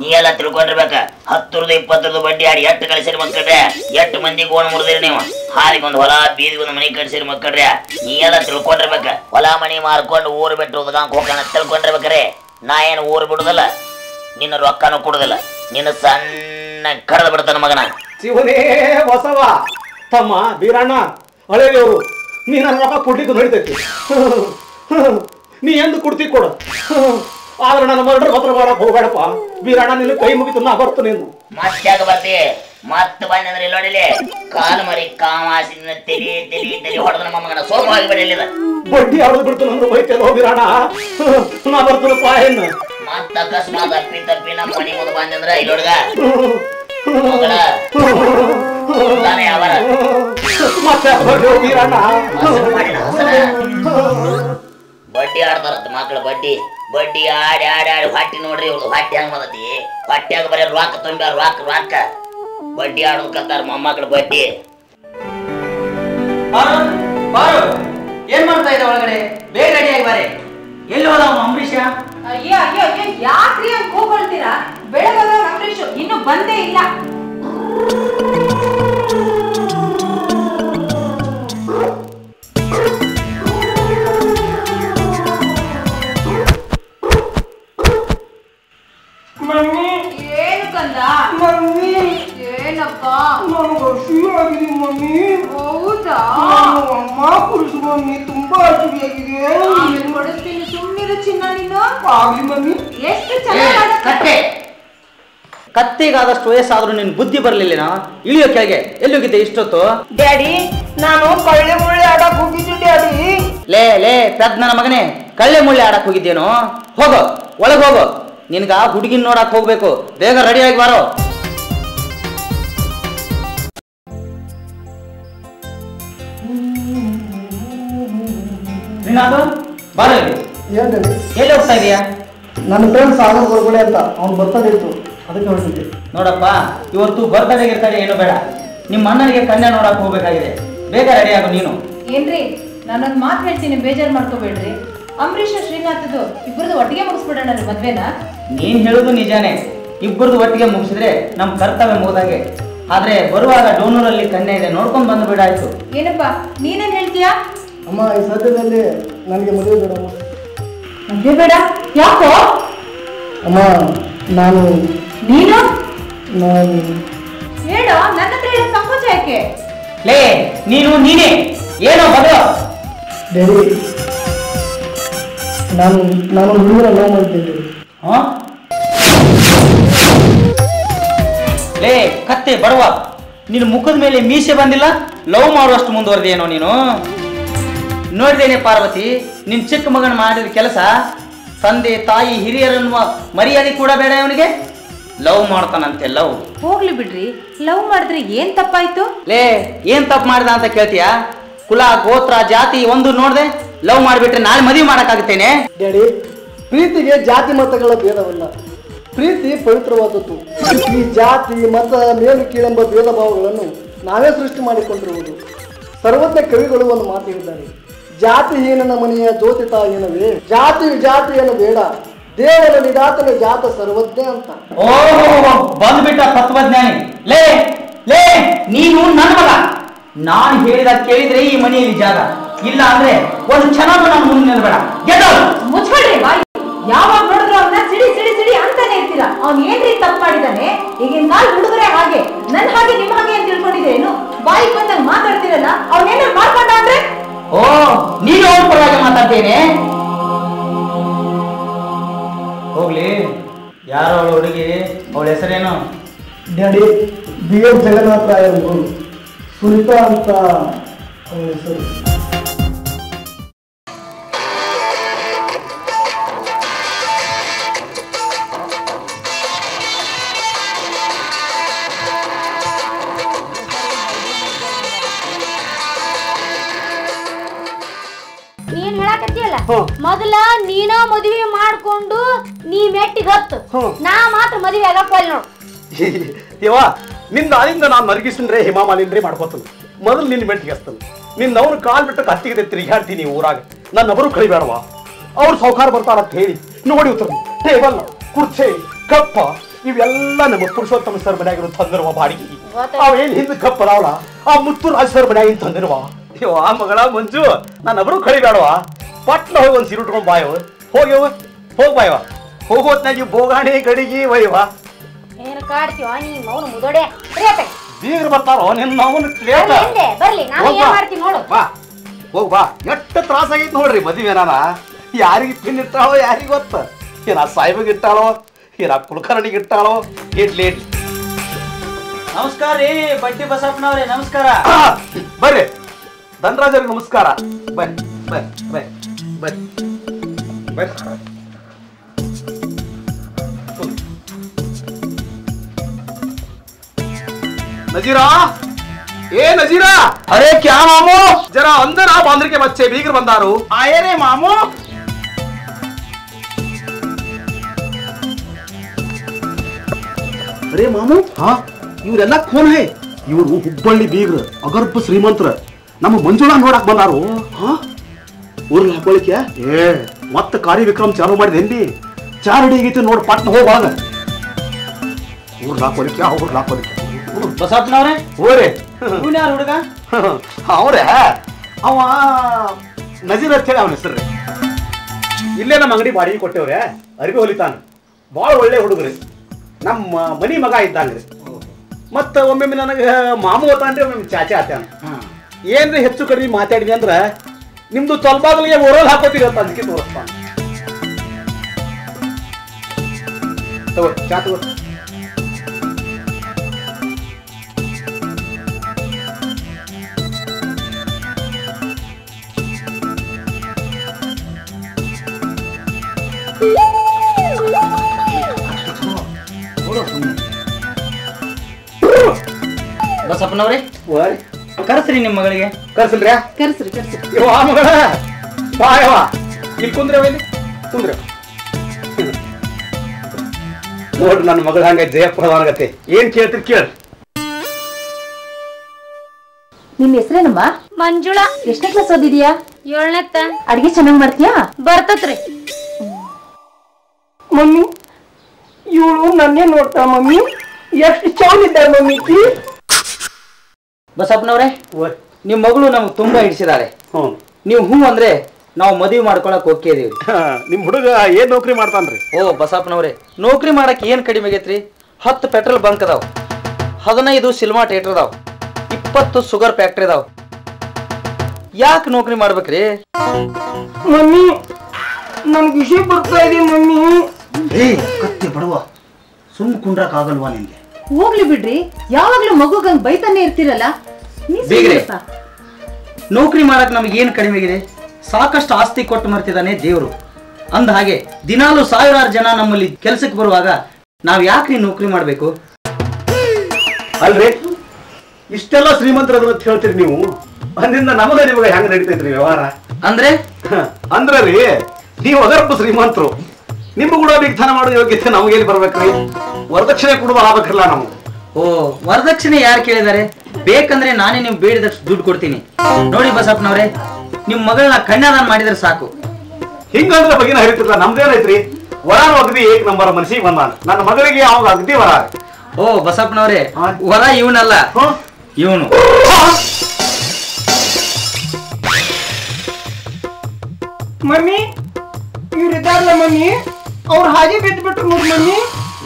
ನೀ ಎಲ್ಲ ತಿಳ್ಕೊಂಡಿರಬೇಕ 10 ರುದು 20 ರುದು ಬಡ್ಡಿ ಆಡಿ ಎಟ್ಟು ಕಳಿಸಿರಿ ಮಕ್ಕಳ್ರೆ ಎಟ್ಟು ಮಂದಿ ಗೋಣ ಮುರಿದಿರಿ ನೀವು ಹಾರಿ ಬಂದ ಹೊಲ ಬೀದಿ ಬಂದ ಮನಿ ಕಳಿಸಿರಿ ಮಕ್ಕಳ್ರೆ ನೀ ಎಲ್ಲ ತಿಳ್ಕೊಂಡಿರಬೇಕ ಹೊಲ ಮನಿ ಮಾರ್ಕೊಂಡು ಊರು ಬಿಟ್ಟು ಹೋಗಂಗ ಹೋಗಣ ತಿಳ್ಕೊಂಡಿರಬೇಕರೆ ನಾ ಏನು ಊರು ಬಿಡುವುದಿಲ್ಲ ನಿನ್ನ ರೊಕ್ಕನ ಕೊಡುವುದಿಲ್ಲ ನಿನ್ನ ಸಣ್ಣ ಕಡದ ಬಿಡ್ತಾನ ಮಗನ ಶಿವನೇ ಬಸವ ತಮ್ಮ ವೀರಣ್ಣ ಹಳೆಯವರು ನೀ ನನ್ನ ರೊಕ್ಕ ಕೊಡ್ಲಿಕ್ಕೆ ನಡೀತೈತಿ ನೀ ಎಂದು ಕೊಡ್ತಿ ಕೊಡು ಆದ್ರೆ ನನ್ನ ಮರ್ಡರ್ ಹತ್ರ ಬರಕ್ಕೆ ಹೋಗಬೇಡಪ್ಪ ವೀರಣ್ಣ ನಿನ್ನ ಕೈ ಮುಗಿತು ನಾ ಬರ್ತೀನಿ ಎಂದು ಮತ್ತ್ಯಾಗ ಬರ್ತಿ ಮತ್ತೆ ಬನ್ನಿ ಅಂದ್ರೆ ಇಲ್ಲಿ ನೋಡಿಲಿ ಕಾಲು ಮರಿ ಕಾಮಾಸಿನ ತೆಲಿ ತೆಲಿ ತೆಲಿ ಹೊಡೆದ ನಮ್ಮ ಮಗನ ಸೋಮ ಆಗಿಬಿಡಲಿಲ್ಲ ಬಡ್ಡಿ ಅವಳು ಬಿಡ್ತು ನಂದು ಬೈತೇನೋ ವೀರಣ್ಣ ನಾ ಬರ್ತೀನಪ್ಪ ಹೆಣ್ಣು ಮತ್ತೆ ಅಕಸ್ಮಾತ್ ಅಪ್ಪಿ ತಪ್ಪಿ ನಮ್ಮ ಮನೆ ಮುಂದೆ ಬಂದಿ ಅಂದ್ರೆ ಇಲ್ಲಿ ಹುಡುಗ ಮಗಳ ತಾನೇ ಅವರ ಬಡ್ಡಿ ಆಡ್ತಾರತ್ತ ಮಕ್ಕಳ ಬಡ್ಡಿ ಬಡ್ಡಿ ಆಡಿ ಆಡಿ ಆಡಿ ಹೊಟ್ಟಿ ನೋಡ್ರಿ ಇವ್ರು ಹೊಟ್ಟಿ ಹೆಂಗ್ ಬಂದತಿ ಹೊಟ್ಟ್ಯಾಗ ಬರೀ ರೊಕ್ಕ ತುಂಬ್ಯಾರ ರೊಕ್ಕ ರೊಕ್ಕ ಬಡ್ಡಿ ಆಡೋದ್ ಕತ್ತಾರ ಮೊಮ್ಮಕ್ಕಳ ಬಡ್ಡಿ ಏನ್ ಮಾಡ್ತಾ ಇದ್ದ ಒಳಗಡೆ ಬೇಗ ರೆಡಿಯಾಗಿ ಬಾರೆ ಎಲ್ಲಿ ಹೋದ ಅಂಬರೀಷ ಅಯ್ಯೋ ಅಯ್ಯೋ ಅಯ್ಯೋ ಯಾಕ್ರಿ ಅಂತ ಕೂಗೊಳ್ತೀರಾ ಬೆಳಗಾದ ಅಂಬರೀಷ್ ಇನ್ನು ಬಂದೇ ಇಲ್ಲ ಕತ್ತೆಗಾದಷ್ಟು ವಯಸ್ಸಾದ್ರೂ ನಿನ್ ಬುದ್ಧಿ ಬರ್ಲಿಲ್ಲ ಇಳಿಯೋ ಕೆಳಗೆ ಎಲ್ಲೋಗಿದ್ದೆ ಇಷ್ಟೊತ್ತು ಡ್ಯಾಡಿ ನಾನು ಕಳ್ಳೆ ಮುಳ್ಳೆ ಆಡಕ್ ಹೋಗಿದ್ದೆ ಡ್ಯಾಡಿ ಲೇ ಲೇ ಪೆದ್ ನನ್ನ ಮಗನೇ ಕಳ್ಳೆ ಮುಳ್ಳೆ ಆಡಕ್ ಹೋಗಿದ್ದೇನು ಹೋಗೋ ಒಳಗ್ ಹೋಗೋ ನಿನ್ಗ ಹುಡುಗಿನ ನೋಡಕ್ ಹೋಗ್ಬೇಕು ಬೇಗ ರೆಡಿಯಾಗಿ ಬಾರೋ ಎಲ್ಲಿ ಹೋಗ್ತಾ ಇದೀಯಾ ನನ್ನ ಫ್ರೆಂಡ್ ಸಾಗರ್ ಬರ್ಗಡೆ ಅಂತ ಅವ್ನು ಬರ್ತಡೇ ಇತ್ತು ಅದಕ್ಕೆ ಹೊರಟಿದ್ದೆ ನೋಡಪ್ಪ ಇವತ್ತು ಬರ್ತಡೇ ಇರ್ತಾರೆ ಏನು ಬೇಡ ನಿಮ್ಮ ಅಣ್ಣನಿಗೆ ಕನ್ಯಾ ನೋಡಕ್ ಹೋಗ್ಬೇಕಾಗಿದೆ ಬೇಗ ರೆಡಿ ಆಗು ನೀನು ಏನ್ರಿ ನಾನೊಂದು ಮಾತು ಹೇಳ್ತೀನಿ ಬೇಜಾರು ಮಾಡ್ಕೋಬೇಡ್ರಿ ಅಂಬರೀಷ ಶ್ರೀನಾಥದ್ದು ಇಬ್ಬರದು ಒಟ್ಟಿಗೆ ಮುಗಿಸ್ಬಿಡೋಣ ಮದ್ವೆನ ನೀನ್ ಹೇಳುದು ನಿಜಾನೇ ಇಬ್ಬರದು ಒಟ್ಟಿಗೆ ಮುಗಿಸಿದ್ರೆ ನಮ್ ಕರ್ತವ್ಯ ಮುಗಿದಾಗೆ ಆದ್ರೆ ಬರುವಾಗ ಡೋನೂರಲ್ಲಿ ಕನ್ಯಾ ಇದೆ ನೋಡ್ಕೊಂಡ್ ಬಂದು ಬಿಡಾಯ್ತು ಏನಪ್ಪ ನೀನೇನ್ ಹೇಳ್ತೀಯಾ ಅಮ್ಮ ಈ ಸದ್ಯದಲ್ಲಿ ನನಗೆ ಮದುವೆ ಬೇಡಮ್ಮ ಮದುವೆ ಬೇಡ ಯಾಕೋ ಅಮ್ಮ ನಾನು ನೀನು ನಾನು ಹೇಳೋ ನನ್ನ ಹತ್ರ ಹೇಳೋ ಸಂಕೋಚ ಯಾಕೆ ಲೇ ನೀನು ನೀನೇ ಏನೋ ಬದಲೋ ಡೆರಿ ನಾನು ನಾನು ಹುಡುಗನ ಲವ್ ಮಾಡ್ತೀನಿ ಹಾ ಲೇ ಕತ್ತೆ ಬಡವ ನಿನ್ನ ಮುಖದ ಮೇಲೆ ಮೀಸೆ ಬಂದಿಲ್ಲ ಲವ್ ಮಾಡುವಷ್ಟು ಮುಂದುವರೆದೇನೋ ನೀನು ನೋಡಿದೇನೆ ಪಾರ್ವತಿ ನಿನ್ ಚಿಕ್ಕ ಮಗನ ಮಾಡಿದ ಕೆಲಸ ತಂದೆ ತಾಯಿ ಹಿರಿಯರನ್ನುವ ಮರ್ಯಾದೆ ಕೂಡ ಬೇಡ ಅವನಿಗೆ ಲವ್ ಮಾಡ್ತಾನಂತೆ ಲವ್ ಹೋಗ್ಲಿ ಬಿಡ್ರಿ ಲವ್ ಮಾಡಿದ್ರೆ ಏನ್ ತಪ್ಪಾಯ್ತು ಲೇ ಏನ್ ತಪ್ಪು ಮಾಡಿದ ಅಂತ ಕೇಳ್ತೀಯಾ ಕುಲ ಗೋತ್ರ ಜಾತಿ ಒಂದು ನೋಡ್ದೆ ಲವ್ ಮಾಡಿಬಿಟ್ರೆ ನಾಳೆ ಮದುವೆ ಮಾಡಕ್ಕಾಗುತ್ತೇನೆ ಡ್ಯಾಡಿ ಪ್ರೀತಿಗೆ ಜಾತಿ ಮತಗಳ ಭೇದವಲ್ಲ ಪ್ರೀತಿ ಪವಿತ್ರವಾದದ್ದು ಈ ಜಾತಿ ಮತ ಮೇಲು ಕೀಳೆಂಬ ಭೇದ ಭಾವಗಳನ್ನು ನಾವೇ ಸೃಷ್ಟಿ ಮಾಡಿಕೊಂಡಿರುವುದು ಸರ್ವಜ್ಞ ಕವಿಗಳು ಒಂದು ಮಾತು ಹೇಳಿದ್ದಾರೆ ಜಾತಿಹೀನನ ಮನೆಯ ಜ್ಯೋತಿ ತಾಯಿನವೇ ಜಾತಿ ವಿಜಾತಿಯನ್ನು ಬೇಡ ದೇವರ ನಿದಾತನ ಜಾತ ಸರ್ವಜ್ಞ ಅಂತ ಓಹೋ ಬಂದ್ಬಿಟ್ಟ ತತ್ವಜ್ಞಾನಿ ಲೇ ಲೇ ನೀನು ನನ್ನ ಮಗ ನಾನು ಹೇಳಿದ ಕೇಳಿದ್ರೆ ಈ ಮನೆಯಲ್ಲಿ ಜಾಗ ಇಲ್ಲ ಅಂದ್ರೆ ಒಂದು ಕ್ಷಣನೂ ನಾನು ಮುಂದೆ ನಿಲ್ಲಬೇಡ ಗೆದ್ದು ಮುಚ್ಚಿಬಿಡ್ರಿ ಬಾಯಿ ಯಾವಾಗ ನೋಡಿದ್ರು ಅವನ್ನ ಸಿಡಿ ಸಿಡಿ ಸಿಡಿ ಅಂತಾನೆ ಇರ್ತೀರಾ ಅವನು ಏನ್ರಿ ತಪ್ಪು ಮಾಡಿದಾನೆ ಈಗಿನ ಕಾಲ ಹುಡುಗರೇ ಹಾಗೆ ನನ್ನ ಹಾಗೆ ನಿಮ್ಮ ಹಾಗೆ ಅಂತ ತಿಳ್ಕೊಂಡಿದ್ದೇನು ಬಾಯಿ ಬಂದಾಗ ಮಾತಾಡ್ತಿರಲ್ಲ ಅವನೇನಾರು ಮಾಡ್ಕೊಂಡ ಅಂದ್ರೆ ಓ ನೀನು ಅವ್ರ ಪರವಾಗಿ ಮಾತಾಡ್ತೇನೆ ಹೋಗ್ಲಿ ಯಾರೋ ಅವಳ ಹುಡುಗಿ ಅವಳ ಹೆಸರೇನು ಡ್ಯಾಡಿ ಡಿ ಎಂ ಜಗನ್ನಾಥರಾಯರು ಸುನಿತಾ ಅಂತ ಅವರ ಹೆಸರು. ಮೊದಲ ನೀನ ಮದುವೆ ಮಾಡ್ಕೊಂಡು ನೀ ಮೆಟ್ಟಿಗೆ ಹತ್ತು, ನಾ ಮಾತ್ರ ಮದುವೆ ಆಗಕ್ಕೆ ಹೋಗಲ್ಲ ನೋಡು. ದೇವಾ ನಿನ್ನ ದಾನಿಂದ ನಾನು ಮರಗಿಸಿನ್ರೆ ಹಿಮಾಮಾಲಿನ್ರಿ ಮಾಡ್ಕೊತನು. ಮೊದಲು ನಿನ್ನ ಮೆಟ್ಟಿಗೆ ಹಸ್ತನು, ನಿನ್ನವರು ಕಾಲ್ ಬಿಟ್ಟು ಕತ್ತಿಗೆ ತಿರುಗಾಡ್ತೀನಿ ಊರಾಗ. ನನ್ನವರು ಕಳಿಬೇಡವಾ, ಅವ್ರು ಸೌಕಾರ ಬರ್ತಾರ ಅಂತ ಹೇಳಿ ನೋಡಿ ಉತ್ತರ ಟೇಬಲ್ ಕುರ್ಚಿ ಕಪ್ಪ ಇವೆಲ್ಲ ನಮ್ಮ ಪುರುಷೋತ್ತಮ ಸರ್ ಮನೆಯಾಗಿರೋ ತಂದಿರುವ ಬಾಡಿಗೆ, ಅವೇನು ಹಿಂದೆ ಕಪ್ಪದಾವಲ್ಲ ಆ ಮುತ್ತುರಾಜ್ ಸರ್ ಮನೆಯಾಗಿ ತಂದಿರುವ. ದೇವಾ ಮಗಳ ಮಂಜು ನನ್ನವರು ಕಳಿಬೇಡವಾ, ಪಟ್ನ ಹೋಗಿ ಒಂದು ಸೀರೆ ಉಟ್ಕೊಂಡು ಬಾಯವ ಹೋಗ್ಯವ ಹೋಗಿ ಬಾಯವ ಹೋಗೋತ್ನಾಗಿ ಬೋಗಾಣಿ ಗಡಿಗೆ ಒಯ್ಯವ. ಏನು ಕಾಡ್ತೀವ ನೀನು ಅವನು ಮುದೋಡೆ ರೇಟ ಬೀಗರು ಬರ್ತಾರೋ ನಿನ್ನ ಅವನು ಪ್ಲೇಟ್ ಹಿಂದೆ ಬರಲಿ ನಾನು ಏನು ಮಾಡ್ತೀನಿ ನೋಡು ಬಾ ಹೋಗಿ ಬಾ. ಎಷ್ಟು ತ್ರಾಸ ಆಗೈತೆ ನೋಡ್ರಿ ಮದುವೆ. ನಾನ ಯಾರಿಗೆ ತಿನ್ ಇಟ್ಟಾಳೋ ಯಾರಿಗೆ ಗೊತ್ತು, ಏನ ಸಾಹೇಬಿಗೆ ಇಟ್ಟಾಳೋ ಏನ ಕುಲಕರ್ಣಿಗೆ ಇಟ್ಟಾಳೋ. ಇಡ್ಲಿ ಇಡ್ಲಿ ನಮಸ್ಕಾರ ರೀ ಬಟ್ಟಿ ಬಸಪ್ಪನವ್ರೆ, ನಮಸ್ಕಾರ ಬರ್ರಿ. ಧನರಾಜರಿಗೆ ನಮಸ್ಕಾರ. ಬರ್ರಿ ಬರ್ರಿ ಬರ್ರಿ ಬಟ್ ಬಟ್ नजीरा ए नजीरा अरे क्या मामो जरा अंदर आप आंध्र के बच्चे भीगर बंदा रो आए रे मामो. अरे मामो हाँ इवरेल्ला कौन है? इवर हुब्बल्ली भीगर अगरप श्रीमंतर नम मंजुळा नोडक बंदारो. हाँ ಊರ್ಲಿ ಹಾಕೊಳ್ಳಿಕ್ಕೆ ಏ ಮತ್ತೆ ಕಾರ್ಯ ವಿಕ್ರಮ್ ಚಾಲು ಮಾಡಿದೆಂಬಿ ಚಾರ್ ಹಿಡಿಗೈತಿ ನೋಡಿ ಪಟ್ನ ಹೋಗಿ ಒಳಗ ಊರ್ಲಿ ಹಾಕೊಳ್ಳಿಕ್ಕೆ ಊರ್ಲಿ ಹಾಕೊಳ್ಳಿಕ್ಕೆ ಬಸಪ್ಪನವ್ರೆ ಹೋರಿ. ಇವನು ಯಾರು ಹುಡುಗ? ಅವ್ರೆ ಅವ ನಜೀರ್ ಅಂತ ಹೇಳಿ ಅವನ ಹೆಸರು. ಇಲ್ಲೇ ನಮ್ಮ ಅಂಗಡಿ ಬಾಡಿಗೆ ಕೊಟ್ಟೆವ್ರೆ, ಅರಿವಿ ಹೊಲಿತಾನು, ಭಾಳ ಒಳ್ಳೆ ಹುಡುಗರು, ನಮ್ಮ ಮನಿ ಮಗ ಇದ್ದಂಗ್ರಿ. ಮತ್ತು ಒಮ್ಮೊಮ್ಮೆ ನನಗೆ ಮಾಮು ಅತಾನ್ರಿ, ಒಮ್ಮೊಮ್ಮೆ ಚಾಚಾ ಅತಾನ. ಏನ್ರಿ ಹೆಚ್ಚು ಕಡಿಮೆ ಮಾತಾಡಿದೆ ಅಂದ್ರೆ ನಿಮ್ದು ತೊಲ್ಬಾಗಲಿಗೆ ಓರೋಲ್ ಹಾಕೋತೀರಿ ಅಂತ ಅದಕ್ಕೆ ತೋರಿಸ್ತಾನೆ. ತಗೊಳ್ಳಿ ಚಾ ತಗೊಳ್ಳಿ. ಬಸಪ್ಪನವ್ರೆ ಕರ್ಸ್ರಿ ನಿಮ್ಮ ಮಗಳಿಗೆ. ಕರ್ಸಲ್ರಿ ಕರ್ಸ್ರಿ ಕರ್ಸ್ರಿ. ಇವ ಮಗಳ ಬಾ ಯವ ಇಲ್ಲಿ ಕುಂದ್ರೆ ಇಲ್ಲಿ ಕುಂದ್ರೆ ನೋಡ್ರಿ ನನ್ನ ಮಗಳ ಹಂಗ ಜಯಪ್ರದಾನಗತ್ತೆ. ಏನ್ ಕೇಳ್ತೀರಿ ಕೇಳ್ರಿ. ನಿಮ್ ಹೆಸರೇನಮ್ಮ? ಮಂಜುಳಾ. ಎಷ್ಟನೇ ಕ್ಲಾಸ್ ಓದಿದ್ಯಾ? 7ನೇ. ಅಡ್ಗೆ ಚೆನ್ನಾಗ್ ಮಾಡ್ತೀಯಾ? ಬರ್ತತ್ರಿ. ಮಮ್ಮಿ ಇವಳು ನನ್ನೇ ನೋಡ್ತಾ ಮಮ್ಮಿ ಎಷ್ಟು ಚೌನಿದ್ದಾಳೆ ಮಮ್ಮಿ. ಬಸಪ್ಪನವ್ರೆ ನಿಮ್ಮ ಮಗಳು ನಮ್ಗೆ ತುಂಬಾ ಹಿಡಿಸಿದ್ದಾರೆ. ನೀವು ಹೂ ಅಂದ್ರೆ ನಾವು ಮದುವೆ ಮಾಡ್ಕೊಳಕ್ ಓಕೆ ಇದೀವಿ. ನಿಮ್ ಹುಡುಗ ಏನ್ ನೌಕರಿ ಮಾಡ್ತಾನ್ರಿ? ಓ ಬಸಪ್ಪನವ್ರೆ ನೌಕರಿ ಮಾಡಕ್ ಏನ್ ಕಡಿಮೆ ಆಗೈತ್ರಿ. 10 ಪೆಟ್ರೋಲ್ ಬಂಕ್ ಅದಾವ್, 15 ಸಿನಿಮಾ ಥಿಯೇಟರ್ ಅದಾವ್, 20 ಶುಗರ್ ಫ್ಯಾಕ್ಟ್ರಿ ಅದಾವ್. ಯಾಕೆ ನೌಕರಿ ಮಾಡ್ಬೇಕ್ರಿ? ಮಮ್ಮಿ ನನ್ಗೆ ವಿಷಯ ಬರ್ತಾ ಇದೆ ಮಮ್ಮಿ. ಏ ಕತ್ತೆ ಬಡವ ಸುಮ್ ಕುಂಡ್ರಕ್ ಆಗಲ್ವಾ ನಿನ್ಗೆ? ಹೋಗ್ಲಿ ಬಿಡ್ರಿ, ಯಾವಾಗ್ಲೂ ಮಗುಗ ಬೈತಾನೆ ಇರ್ತಿರಲ್ಲ. ನೌಕರಿ ಮಾಡಕ್ ನಮ್ಗೆ ಏನ್ ಕಡಿಮೆ ಇದೆ? ಸಾಕಷ್ಟು ಆಸ್ತಿ ಕೊಟ್ಟು ಮರ್ತಿದ್ದಾನೆ ದೇವ್ರು. ಅಂದ ಹಾಗೆ ದಿನಾಲೂ ಸಾವಿರಾರು ಜನ ನಮ್ಮಲ್ಲಿ ಕೆಲ್ಸಕ್ಕೆ ಬರುವಾಗ ನಾವ್ ಯಾಕ್ರಿ ನೌಕರಿ ಮಾಡ್ಬೇಕು? ಅಲ್ರಿ ಇಷ್ಟೆಲ್ಲ ಶ್ರೀಮಂತರದು ಅಂತ ಹೇಳ್ತೀರಿ ನೀವು, ಅಂದ್ರಿಂದ ನಮಗ ನಿಮಗೆ ಹೆಂಗ್ ನಡೀತೈತ್ರಿ ವ್ಯವಹಾರ? ಅಂದ್ರೆ ಅಂದ್ರ ರೀ ನೀವು ಅಗರ್ಭ ಶ್ರೀಮಂತರು, ನಿಮ್ ಕೂಡ ವಿಗ್ಧನ ಮಾಡೋ ಯೋಗ್ಯತೆ ನಮಗೇನು ಬರ್ಬೇಕ್ರಿ? ವರದಕ್ಷಿಣೆ ಕೊಡುವ ಆಗ್ಬೇಕಲ್ಲ ನಾವು. ಓ ವರದಕ್ಷಿಣೆ ಯಾರು ಕೇಳಿದಾರೆ? ಬೇಕಂದ್ರೆ ನಾನೇ ನೀವು ಬೇಡಿದಷ್ಟು ದುಡ್ಡು ಕೊಡ್ತೀನಿ. ನೋಡಿ ಬಸಪ್ಪನವ್ರೆ ನಿಮ್ ಮಗಳನ್ನ ಕನ್ಯಾದಾನ ಮಾಡಿದ್ರೆ ಸಾಕು. ಹಿಂಗಂದ್ರೆ ಬಗೆನ ಹೇಳ್ತಿರ್ಲ ನಮ್ದೇನೈತ್ರಿ? ವರಾನು ಅಗದಿ ಏಕ್ ನಂಬರ್ ಮನಸ್ಸಿಗೆ ಬಂದ ನನ್ನ ಮಗಳಿಗೆ ಅವಾಗ ಅಗದಿ ವರ. ಓ ಬಸಪ್ಪನವ್ರೆ ವರ ಇವನಲ್ಲ ಇವನು. ಮಮ್ಮಿ ಇವ್ರಿದ್ದಾರಲ್ಲ ಮಮ್ಮಿ ಅವ್ರು ಹಾಗೆ ಬಿದ್ದು ಬಿಟ್ರು ನೋಡಿ ಮಮ್ಮಿ.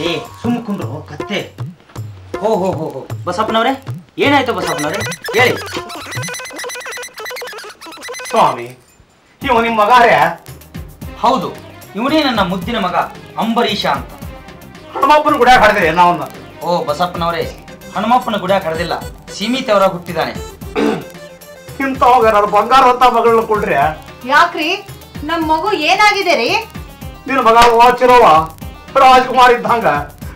ಏ ಸುಮ್ ಕುಂಡ್ರು ಕತ್ತೆ. ಹೋ ಹೋ ಹೋ ಹೋ ಬಸಪ್ಪನವ್ರೆ ಏನಾಯ್ತು ಬಸಪ್ಪನವ್ರೆ ಹೇಳಿ. ಸ್ವಾಮಿ ಇವ ನಿಮ್ ಮಗ? ಹೌದು ಇವನೇ ನನ್ನ ಮುದ್ದಿನ ಮಗ ಅಂಬರೀಷ ಅಂತ. ಹಣಮಪ್ಪನ ಗುಡಿಯಾಗ ಹಾಡಿದ್ರೆ ನಾವನ್ನ. ಓ ಬಸಪ್ಪನವ್ರೆ हनुमप्पन गुड़ कड़दिल्ल सीमित हुट्टिदाने बंगार मगळन्न कोळ्रि याक्री नम मगु एनागिदे री निन्न मग वाचिरव राजकुमार इद्दंग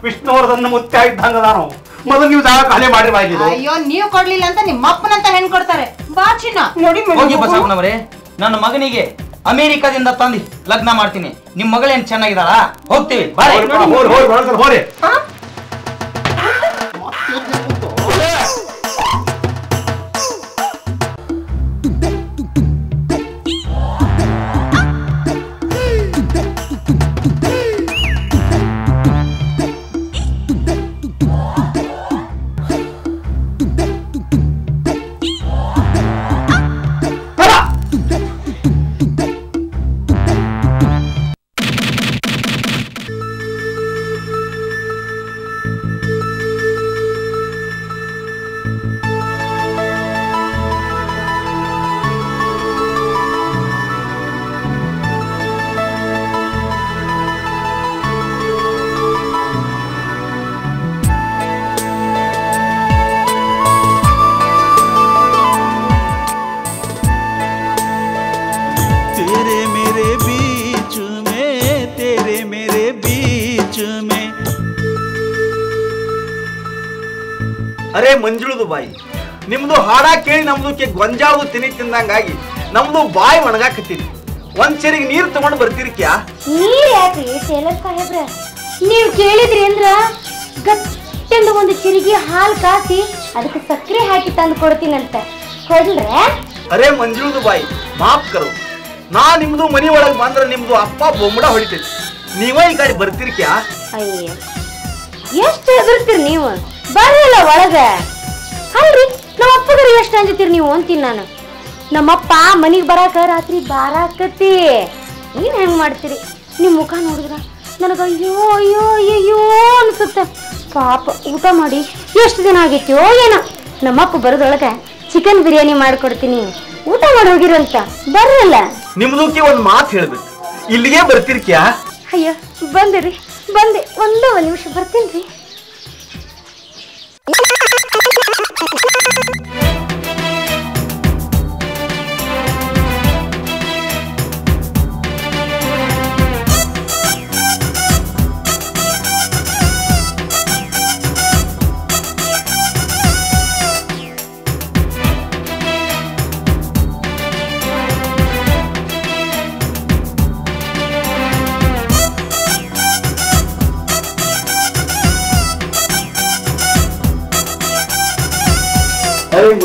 विष्णुवर्धन मुत्य इद्दंग नानु ಮೊದಲು ನೀವು ಜಾಗ ಖಾಲಿ ಮಾಡಿ ಬಾಯಿದಿರೋ ಅಯ್ಯೋ ನೀವು ಕೊಡ್ಲಿಲ್ಲ ಅಂತ ನಿಮ್ಮ ಅಪ್ಪನಂತ ಹೆಣ್ಣು ಕೊಡ್ತಾರೆ ಬಾ ಚಿನ್ನ ನೋಡಿ ಹೋಗಿ ಬಸವಣ್ಣವರೇ ನನ್ನ ಮಗನಿಗೆ ಅಮೆರಿಕಾದಿಂದ ತಂದಿ ಲಗ್ನ ಮಾಡ್ತೀನಿ ನಿಮ್ಮ ಮಗಳು ಏನು ಚೆನ್ನಾಗಿದಾಳಾ ಹೋಗ್ತೀವಿ ಬಾ ನೋಡಿ ಹೋಗಿ ಹೋಗಿ ಹೋಗಿ मंजुळु बाई निम्दु हाड़ा केळि नम्दु के गोंजाळु तिनि तिंदांगागि नम्दु बाई वणगाकत्तीरि ओंद चेरिगे नीरु तगोंड ಬರ್ತಿರ್ಕ್ಯಾ ನೀರು ಯಾಕೆ ಟೇಲರ್ ಸಾಹೇಬ್ರೆ ನೀವು ಕೇಳಿದ್ರಿ ಅಂದ್ರ ಗಟ್ಟೆಂದು ಒಂದು ಚಿರಿಗೆ ಹಾಲು ಕಾಸಿ ಅದಕ್ಕೆ ಸಕ್ಕರೆ ಹಾಕಿ ತಂದು ಕೊಡ್ತೀನಿ ಅಂತ ಹೋಗಲ್ರೆ ಅರೆ ಮಂಜುಳದು ಬಾಯಿ ಮಾಫ್ ಕರು ನಾ ನಿಮ್ಮದು ಮನಿ ಒಳಗೆ ಬಂದ್ರೆ ನಿಮ್ಮದು ಅಪ್ಪ ಬೊಮ್ಮಡ ಹೊಡಿತಿತ್ತು ನೀವೇ ಈ ಕಡೆ ಬರ್ತಿರ್ಕ್ಯಾ ಅಯ್ಯ ಎಷ್ಟು ಹೆದರ್ತಿರಿ ನೀವು ಬರಲ್ಲ ಒಳಗೆ ಅಲ್ರಿ ನಮ್ಮ ಅಪ್ಪಗರಿ ಎಷ್ಟು ಅಂಜತಿರಿ ನೀವು ಅಂತೀನಿ ನಾನು ನಮ್ಮ ಅಪ್ಪ ಮನೆಗೆ ಬರಕ ರಾತ್ರಿ 12 ಆಕತ್ತಿ ನೀನು ಹೆಂಗ್ ಮಾಡ್ತೀರಿ ನಿಮ್ಮ ಮುಖ ನೋಡಿದ್ರ ನನಗೆ ಅಯ್ಯೋ ಅಯ್ಯೋ ಅಯ್ಯೋ ಅನ್ಸುತ್ತೆ ಪಾಪ ಊಟ ಮಾಡಿ ಎಷ್ಟು ದಿನ ಆಗಿತ್ತು ಏನೋ ನಮ್ಮ ಅಪ್ಪ ಬರೋದೊಳಗೆ ಚಿಕನ್ ಬಿರಿಯಾನಿ ಮಾಡ್ಕೊಡ್ತೀನಿ ಊಟ ಮಾಡಿ ಹೋಗಿರು ಅಂತ ಬರಲ್ಲ ನಿಮ್ಮದಕ್ಕೆ ಒಂದು ಮಾತು ಹೇಳಬೇಕು ಇಲ್ಲಿಗೆ ಬರ್ತಿರ್ಕ್ಯಾ ಅಯ್ಯ ಬಂದಿರಿ ಬಂದೆ ಒಂದೇ ನಿಮಿಷ ಬರ್ತೀನಿ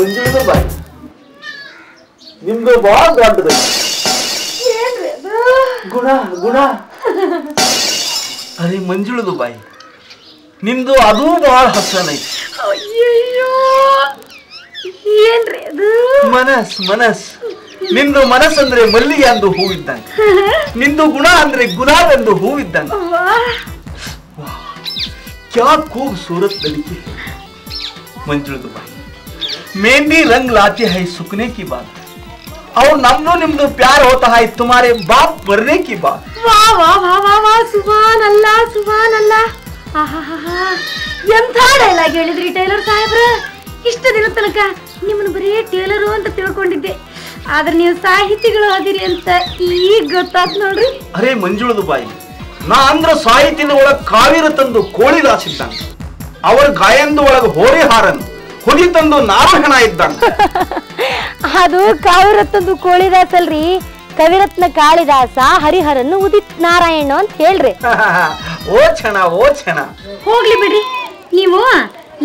ರೀ ಮುಂಜುಳದು ಬಾಯಿ ನಿಮ್ದು ಬಹಳ ದೊಡ್ಡದು ಏನ್ರಿ ಗುಣ ಗುಣ ಅರೆ ಮಂಜುಳದು ಬಾಯಿ ನಿಮ್ದು ಅದು ಬಹಳ ಹಸನ ಐತಿ ಅಯ್ಯೋ ಏನ್ರಿ ಅದು ಮನಸ್ ಮನಸ್ ನಿಮ್ದು ಮನಸ್ ಅಂದ್ರೆ ಮಲ್ಲಿಗೆ ಅಂದು ಹೂ ಇದ್ದಂಗ ನಿಮ್ದು ಗುಣ ಅಂದ್ರೆ ಗುಲಾಬಿ ಅಂದು ಹೂ ಇದ್ದಂಗ ವಾಹ್ ಕ್ಯಾ खूबसूरत लड़की ಮಂಜುಳದು ಬಾಯಿ मेहंदी रंग लाती है सुकने की बात और नमनो निम्नो प्यार होता है तुम्हारे बाप मरने की बात वाह वाह वाह वाह वाह सुभान अल्लाह आहा हा हा ಎಂತ ಡೈಲಾಗ್ ಹೇಳಿದ್ರಿ ಟೈಲರ್ ಸಾಹೇಬ್ರೆ ಇಷ್ಟ ದಿನ ತನಕ ನಿಮ್ಮನ್ನ ಬರೀ ಟೈಲರ್ ಅಂತ ತಿಳ್ಕೊಂಡಿದ್ದೆ ಆದ್ರೆ ನೀವು ಸಾಹಿತಿಗಳು ಆಗಿರಿ ಅಂತ ಈಗ ಗೊತ್ತಾಯ್ತು ನೋಡಿ ಅರೆ ಮಂಜುಳದು ಬಾಯಿ ನಾ ಅಂದ್ರ ಸಾಹಿತ್ಯದ ಒಳ ಕಾವಿರ ತಂದು ಕೋಳಿದಾಸ ಇದ್ದಂಗ ಅವರ ಗಾಯನದ ಒಳಗ ಹೋರಿ ಹಾರನ್ ಹೊಲಿ ತಂದು ನಾರಹಣ ಇದ್ದಂಗ ಅದು ಕಾವಿರತ್ನದು ಕೋಳಿದಾಸ ಅಲ್ರಿ ಕವಿರತ್ನ ಕಾಳಿದಾಸ ಹರಿಹರನ್ನು ಉದಿತ್ ನಾರಾಯಣ ಅಂತ ಹೇಳ್ರಿ ಓ ಚಣ ಹೋಗ್ಲಿ ಬಿಡ್ರಿ ನೀವು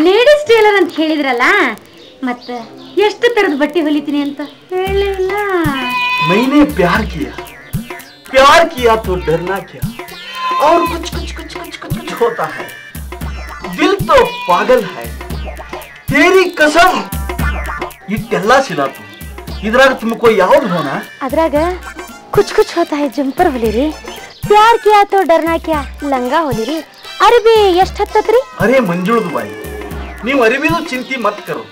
ಲೇಡೀಸ್ ಟೇಲರ್ ಅಂತ ಹೇಳಿದ್ರಲ್ಲ ಮತ್ತೆ ಎಷ್ಟು ತರದ ಬಟ್ಟೆ ಹೊಲಿತೀನಿ ಅಂತ ಹೇಳಿಲ್ಲ ಮೈನೆ ಪ್ಯಾರ್ ಕಿಯಾ ತೋ ಡರ್ನಾ ಕ್ಯಾ ಔರ್ ಕುಚ್ ಕುಚ್ ಕುಚ್ ಕುಚ್ ಕುಚ್ ಹೋತಾ ಹೈ ದಿಲ್ ತೋ ಪಾಗಲ್ ಹೈ तेरी कसम इट्टेल्ला सिलातु इदराग तुमको याद होना अदराग कुछ कुछ होता है जंपर होलिरी प्यार किया तो डरना क्या लंगा होलिरी अरबी ಎಷ್ಟು ಹತ್ತತ್ರಿ अरे ಮಂಜುಳದು ಬಾಯಿ ನೀವು ಅರಬಿದು ಚಿಂತೆ मत करो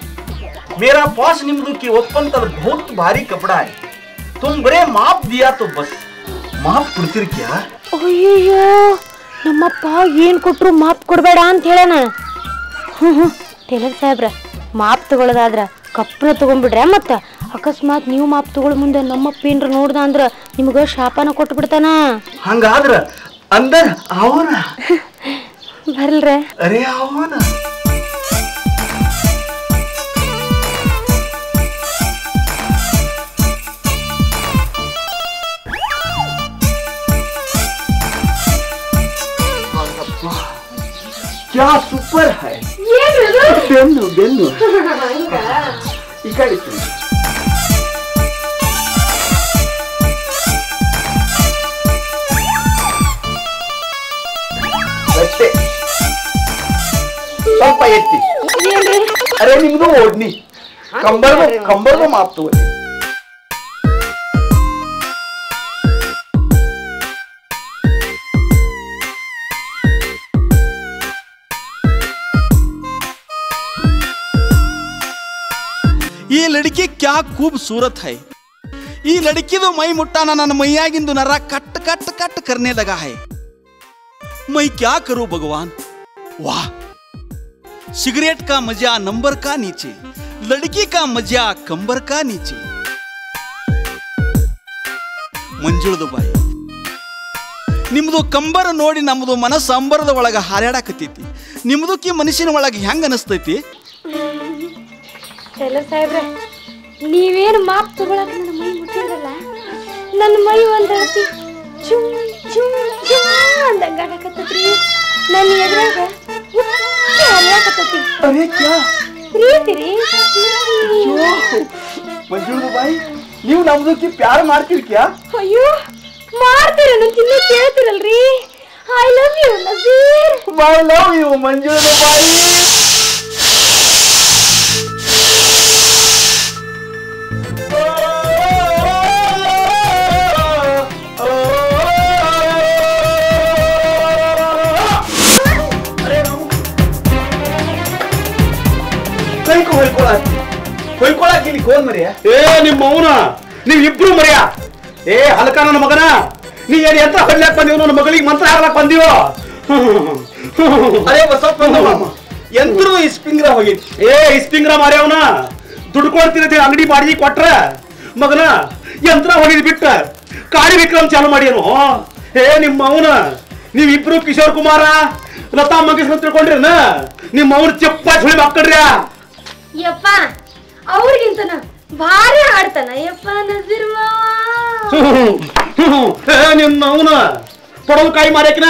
मेरा पास निम्दु की ओपन तल बहुत भारी कपड़ा है तुम बड़े माप दिया तो बस माप ಕೊಡ್ತಿರ ಕ್ಯಾ ಅಯ್ಯೋ ನಮ್ಮಪ್ಪ ಏನು ಕೊಟ್ಟರು ಮಾಪ್ ಕೊಡಬೇಡ ಅಂತ ಹೇಳನ ಟೇಲರ್ ಸಾಹೇಬ್ರ ಮಾಪ್ ತಗೊಳ್ಳೋದಾದ್ರೆ ಕಪ್ಪನ ತಗೊಂಡ್ಬಿಡ್ರೆ ಮತ್ತೆ ಅಕಸ್ಮಾತ್ ನೀವು ಮಾಪ್ ತಗೊಳ್ಳೋ ಮುಂದೆ ನಮ್ಮಪ್ಪ ಏನ್ರ ನೋಡ್ದ ಅಂದ್ರೆ ನಿಮಗೆ ಶಾಪನ ಕೊಟ್ಟು ಬಿಡ್ತಾನ. ಹಂಗಾದ್ರೆ ಅಂದರ್ ಅವನ ಬರಲ್ರೆ ಅರೆ ಅವನ क्या सुपर है ये बेन्नु बेन्नु इकडे बच्चे पापा येती अरे निम्दो ओढणी कंबर में माप तो ये लड़की क्या खूबसूरत है. ये लड़की तो मई मुट्टाना नन मैयागिंदु नरा कट कट कट करने लगा है. मैं क्या करूं भगवान. वाह सिगरेट का मजा नंबर का नीचे, लड़की का मजा कंबर का नीचे. मंजुळदु बाई निम्दु कंबर नोडि नम्दु मनस अंबरद ಒಳಗ ಹಾರಾಡಕತ್ತಿತಿ. ನಿಮ್ಮದು ಕಿ ಮನುಷ್ಯನ ಒಳಗೆ ಹೆಂಗ ಅನಿಸ್ತೈತಿ ಟೈಲರ್ ಸಾಹೇಬ್ರೆ. ನೀವೇನು ಮಾಪ್ ತಗೊಳ್ಳಕ್ಕೆ ನನ್ನ ಮೈ ಮುಟ್ಟಿರಲ್ಲ, ನನ್ನ ಮೈ ಒಂದತಿ ಚುಮ್ ಚುಮ್ ಅಂದಂಗ ಆಗಕತ್ತೈತಿ. ನನ್ನ ಎದುರಾಗ ಉತ್ತೆ ಅರಿಯಾಕತ್ತೈತಿ. ಅರೆ ಕ್ಯಾ ಪ್ರೀತಿ ರೀ ಮಂಜುಳಾ ಬಾಯಿ, ನೀವು ನಮ್ದಕ್ಕೆ ಪ್ಯಾರ ಮಾಡ್ತೀರಿ ಕ್ಯಾ? ಅಯ್ಯೋ ಮಾಡ್ತೀರಿ, ನಾನು ತಿನ್ನ ಕೇಳ್ತಿರಲ್ರಿ. I love you Nazir, I love you Manjula Bai. कौन मरिया ए नि मौना नि इब्रू मरिया ए हलका ನನ್ನ ಮಗನ ನೀ ಏನು ಅಂತ ಹೊಳ್ಳಕ್ಕೆ ಬಂದಿರೋ ನನ್ನ ಮಗಳಿಗೆ ಮಂತ್ರ ಹಾರಕ್ಕೆ ಬಂದಿರೋ. ಅರೆ ಬಸಪ್ಪ ಮಾಮ ಯಂತ್ರ ಇಸ್ಪಿಂಗ್ರಾ ಹೋಗಿತ್ತು. ಏ ಇಸ್ಪಿಂಗ್ರಾ ಮಾರಿಯವನ ದುಡ್ಡು ಕೊಡ್ತೀನಿ ಅಂತ ಅಂಗಡಿ ಬಾಡಿಗೆ ಕೊಟ್ರ ಮಗನ ಯಂತ್ರ ಹೋಗಿದ್ ಬಿಟ್ಟ ಕಾಡಿ ವಿಕ್ರಮ ಚಾಲು ಮಾಡಿರೋ. ಏ ನಿಮ್ಮ ಮೌನ ನೀವು ಇಬ್ರು ಕಿಶೋರ್ ಕುಮಾರ ಲತಾ ಮಂಗೇಶ್ವರ ತಿಳ್ಕೊಂಡಿರನ ನಿಮ್ಮ ಮೌನ ಚಪ್ಪಾ ಛುಳಿ ಮಕ್ಕಡ್ರ್ಯಾ ಯಪ್ಪ ಅವರಿಗಿಂತನ ಭಾರಿ ಹಾಡ್ತಾನ ಯಪ್ಪ ನಜೀರ್ ಮಾವ. ನಿನ್ನ ಅವನ ಪಡವಕಾಯಿ ಮಾರಕನ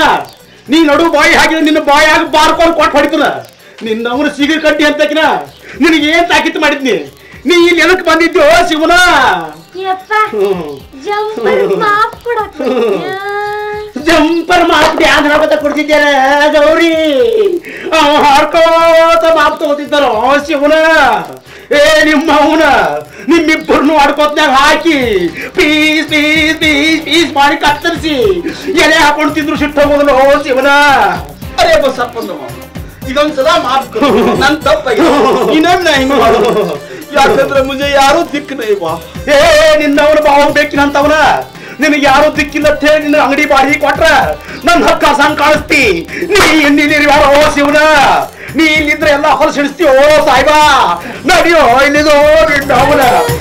ನೀ ನಡು ಬಾಯಿ ಹಾಕಿ ನಿನ್ನ ಬಾಯಿ ಹಾಕಿ ಬಾರ್ಕೊಂಡು ಕೊಟ್ಟು ಹೊಡಿತನ. ನಿನ್ನ ಅವನ ಸಿಗರ್ ಕಟ್ಟಿ ಅಂತಕಿನ ನಿನಗೆ ಏನು ತಾಕಿತ್ತು ಮಾಡಿದ್ನಿ ನೀ ಇಲ್ಲಿ ಎನಕ್ಕೆ ಬಂದಿದ್ಯೋ ಶಿವನ ಯಪ್ಪ. ಜಂಪರ್ ಮಾಪ್ ಕೊಡಕ್ಯಾ ಜಂಪರ್ ಮಾಪ್ ಧ್ಯಾನ ಹಾಕೋತ ಕೊಡ್ತಿದ್ದಾರೆ ಗೌರಿ ಹಾರ್ಕೋತ ಮಾಪ್ ತಗೋತಿದ್ದಾರೋ ಶಿವನ. ಏ ನಿಮ್ಮ ಅವನ ನಿಮ್ಮಿಬ್ಬರನ್ನು ಆಡ್ಕೋತ್ನಾಗ ಹಾಕಿ ಪೀಸ್ ಪೀಸ್ ಪೀಸ್ ಪೀಸ್ ಮಾಡಿ ಕತ್ತರಿಸಿ ಎಲೆ ಹಾಕೊಂಡು ತಿಂದ್ರು ಸಿಟ್ಟೋಗೋದಲ್ಲ ಹೋ ಶಿವನ. ಅರೆ ಬಸಪ್ಪ ಇದೊಂದ್ಸಲ ಮಾತು ನನ್ನ ತಪ್ಪಾಗಿ ಇನ್ನೊಮ್ಮೆ ಹಿಂಗ ಮಾಡೋದು ಯಾಕಂದ್ರೆ ಮುಂಜೆ ಯಾರು ದಿಕ್ಕು ನೈವಾ. ಏ ನಿನ್ನವನು ಬಾವು ಬೇಕಿನಂತವನ ನಿನಗೆ ಯಾರು ದಿಕ್ಕಿಲ್ಲ ಅಂತ ಹೇಳಿ ನಿನ್ನ ಅಂಗಡಿ ಬಾಡಿಗೆ ಕೊಟ್ರ ನನ್ನ ಹಕ್ಕ ಸಂಗ್ ಕಾಣಿಸ್ತಿ ನೀ ಎಲ್ಲಿ ಓ ಶಿವನ. ನೀ ಇಲ್ಲಿದ್ರೆ ಎಲ್ಲ ಹೊಲಸು ಹಿಡಿಸ್ತೀವಿ ಓ ಸಾಹೇಬಾ ನಡಿಯೋ ಇಲ್ಲಿದು ನಿನ್ನ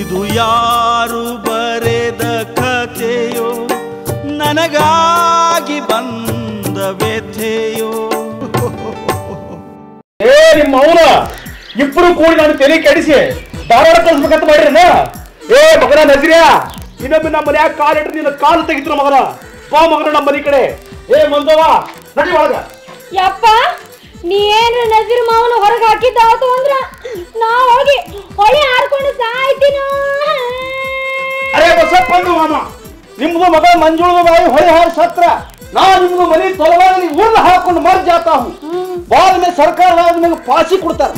ಇದು ಯಾರು ಬರೆದ ಕಥೆಯೋ ನನಗಾಗಿ ಬಂದ ವ್ಯಥೆಯೋ. ಏ ನಿಮ್ಮ ಮೌನ ಇಬ್ರು ಕೂಡಿ ನಾನು ತೆರೆ ಕೆಡಿಸಿ ಧಾರವಾಡ ಕಳಿಸ್ಬೇಕಂತ ಮಾಡಿರನ. ಏ ಮಗನ ನಜೀರ ಇನ್ನೊಬ್ಬ ನಮ್ಮ ಮನೆಯಾಗ ಕಾಲಿಟ್ರೆ ನಿನ್ನ ಕಾಲು ತೆಗಿದ್ರು ಮಗನ ಬಾ ಮಗನ ನಮ್ಮ ಮನೆ ಕಡೆ. ಏ ಮಂದವಾ ನಡಿ ಒಳಗ. ಯಪ್ಪ ನೀ ಏನ್ರ ನಜೀರ್ ಮಾವನ ಹೊರಗೆ ಹಾಕಿದ್ದ ಆತು ಅಂದ್ರ ನಾ ಹೋಗಿ ಹೊಳಿ ಹಾರ್ಕೊಂಡು ಸಾಯ್ತೀನ. ಅರೆ ಬಸಪ್ಪ ಮಾಮ ನಿಮ್ಗೂ ಮಗ ಮಂಜುಳದ ಬಾಯಿ ಹೊಳಿ ಹಾರಿ ಸತ್ರ ನಾ ನಿಮ್ಗೂ ಮನೆ ತೊಲವಾಗಿ ನೀವು ಊರ್ಲ ಹಾಕೊಂಡು ಮರ್ ಜಾತಾವು ಬಾದ್ಮೇಲೆ ಸರ್ಕಾರದಾಗ ನಿಮಗೆ ಪಾಸಿ ಕೊಡ್ತಾರ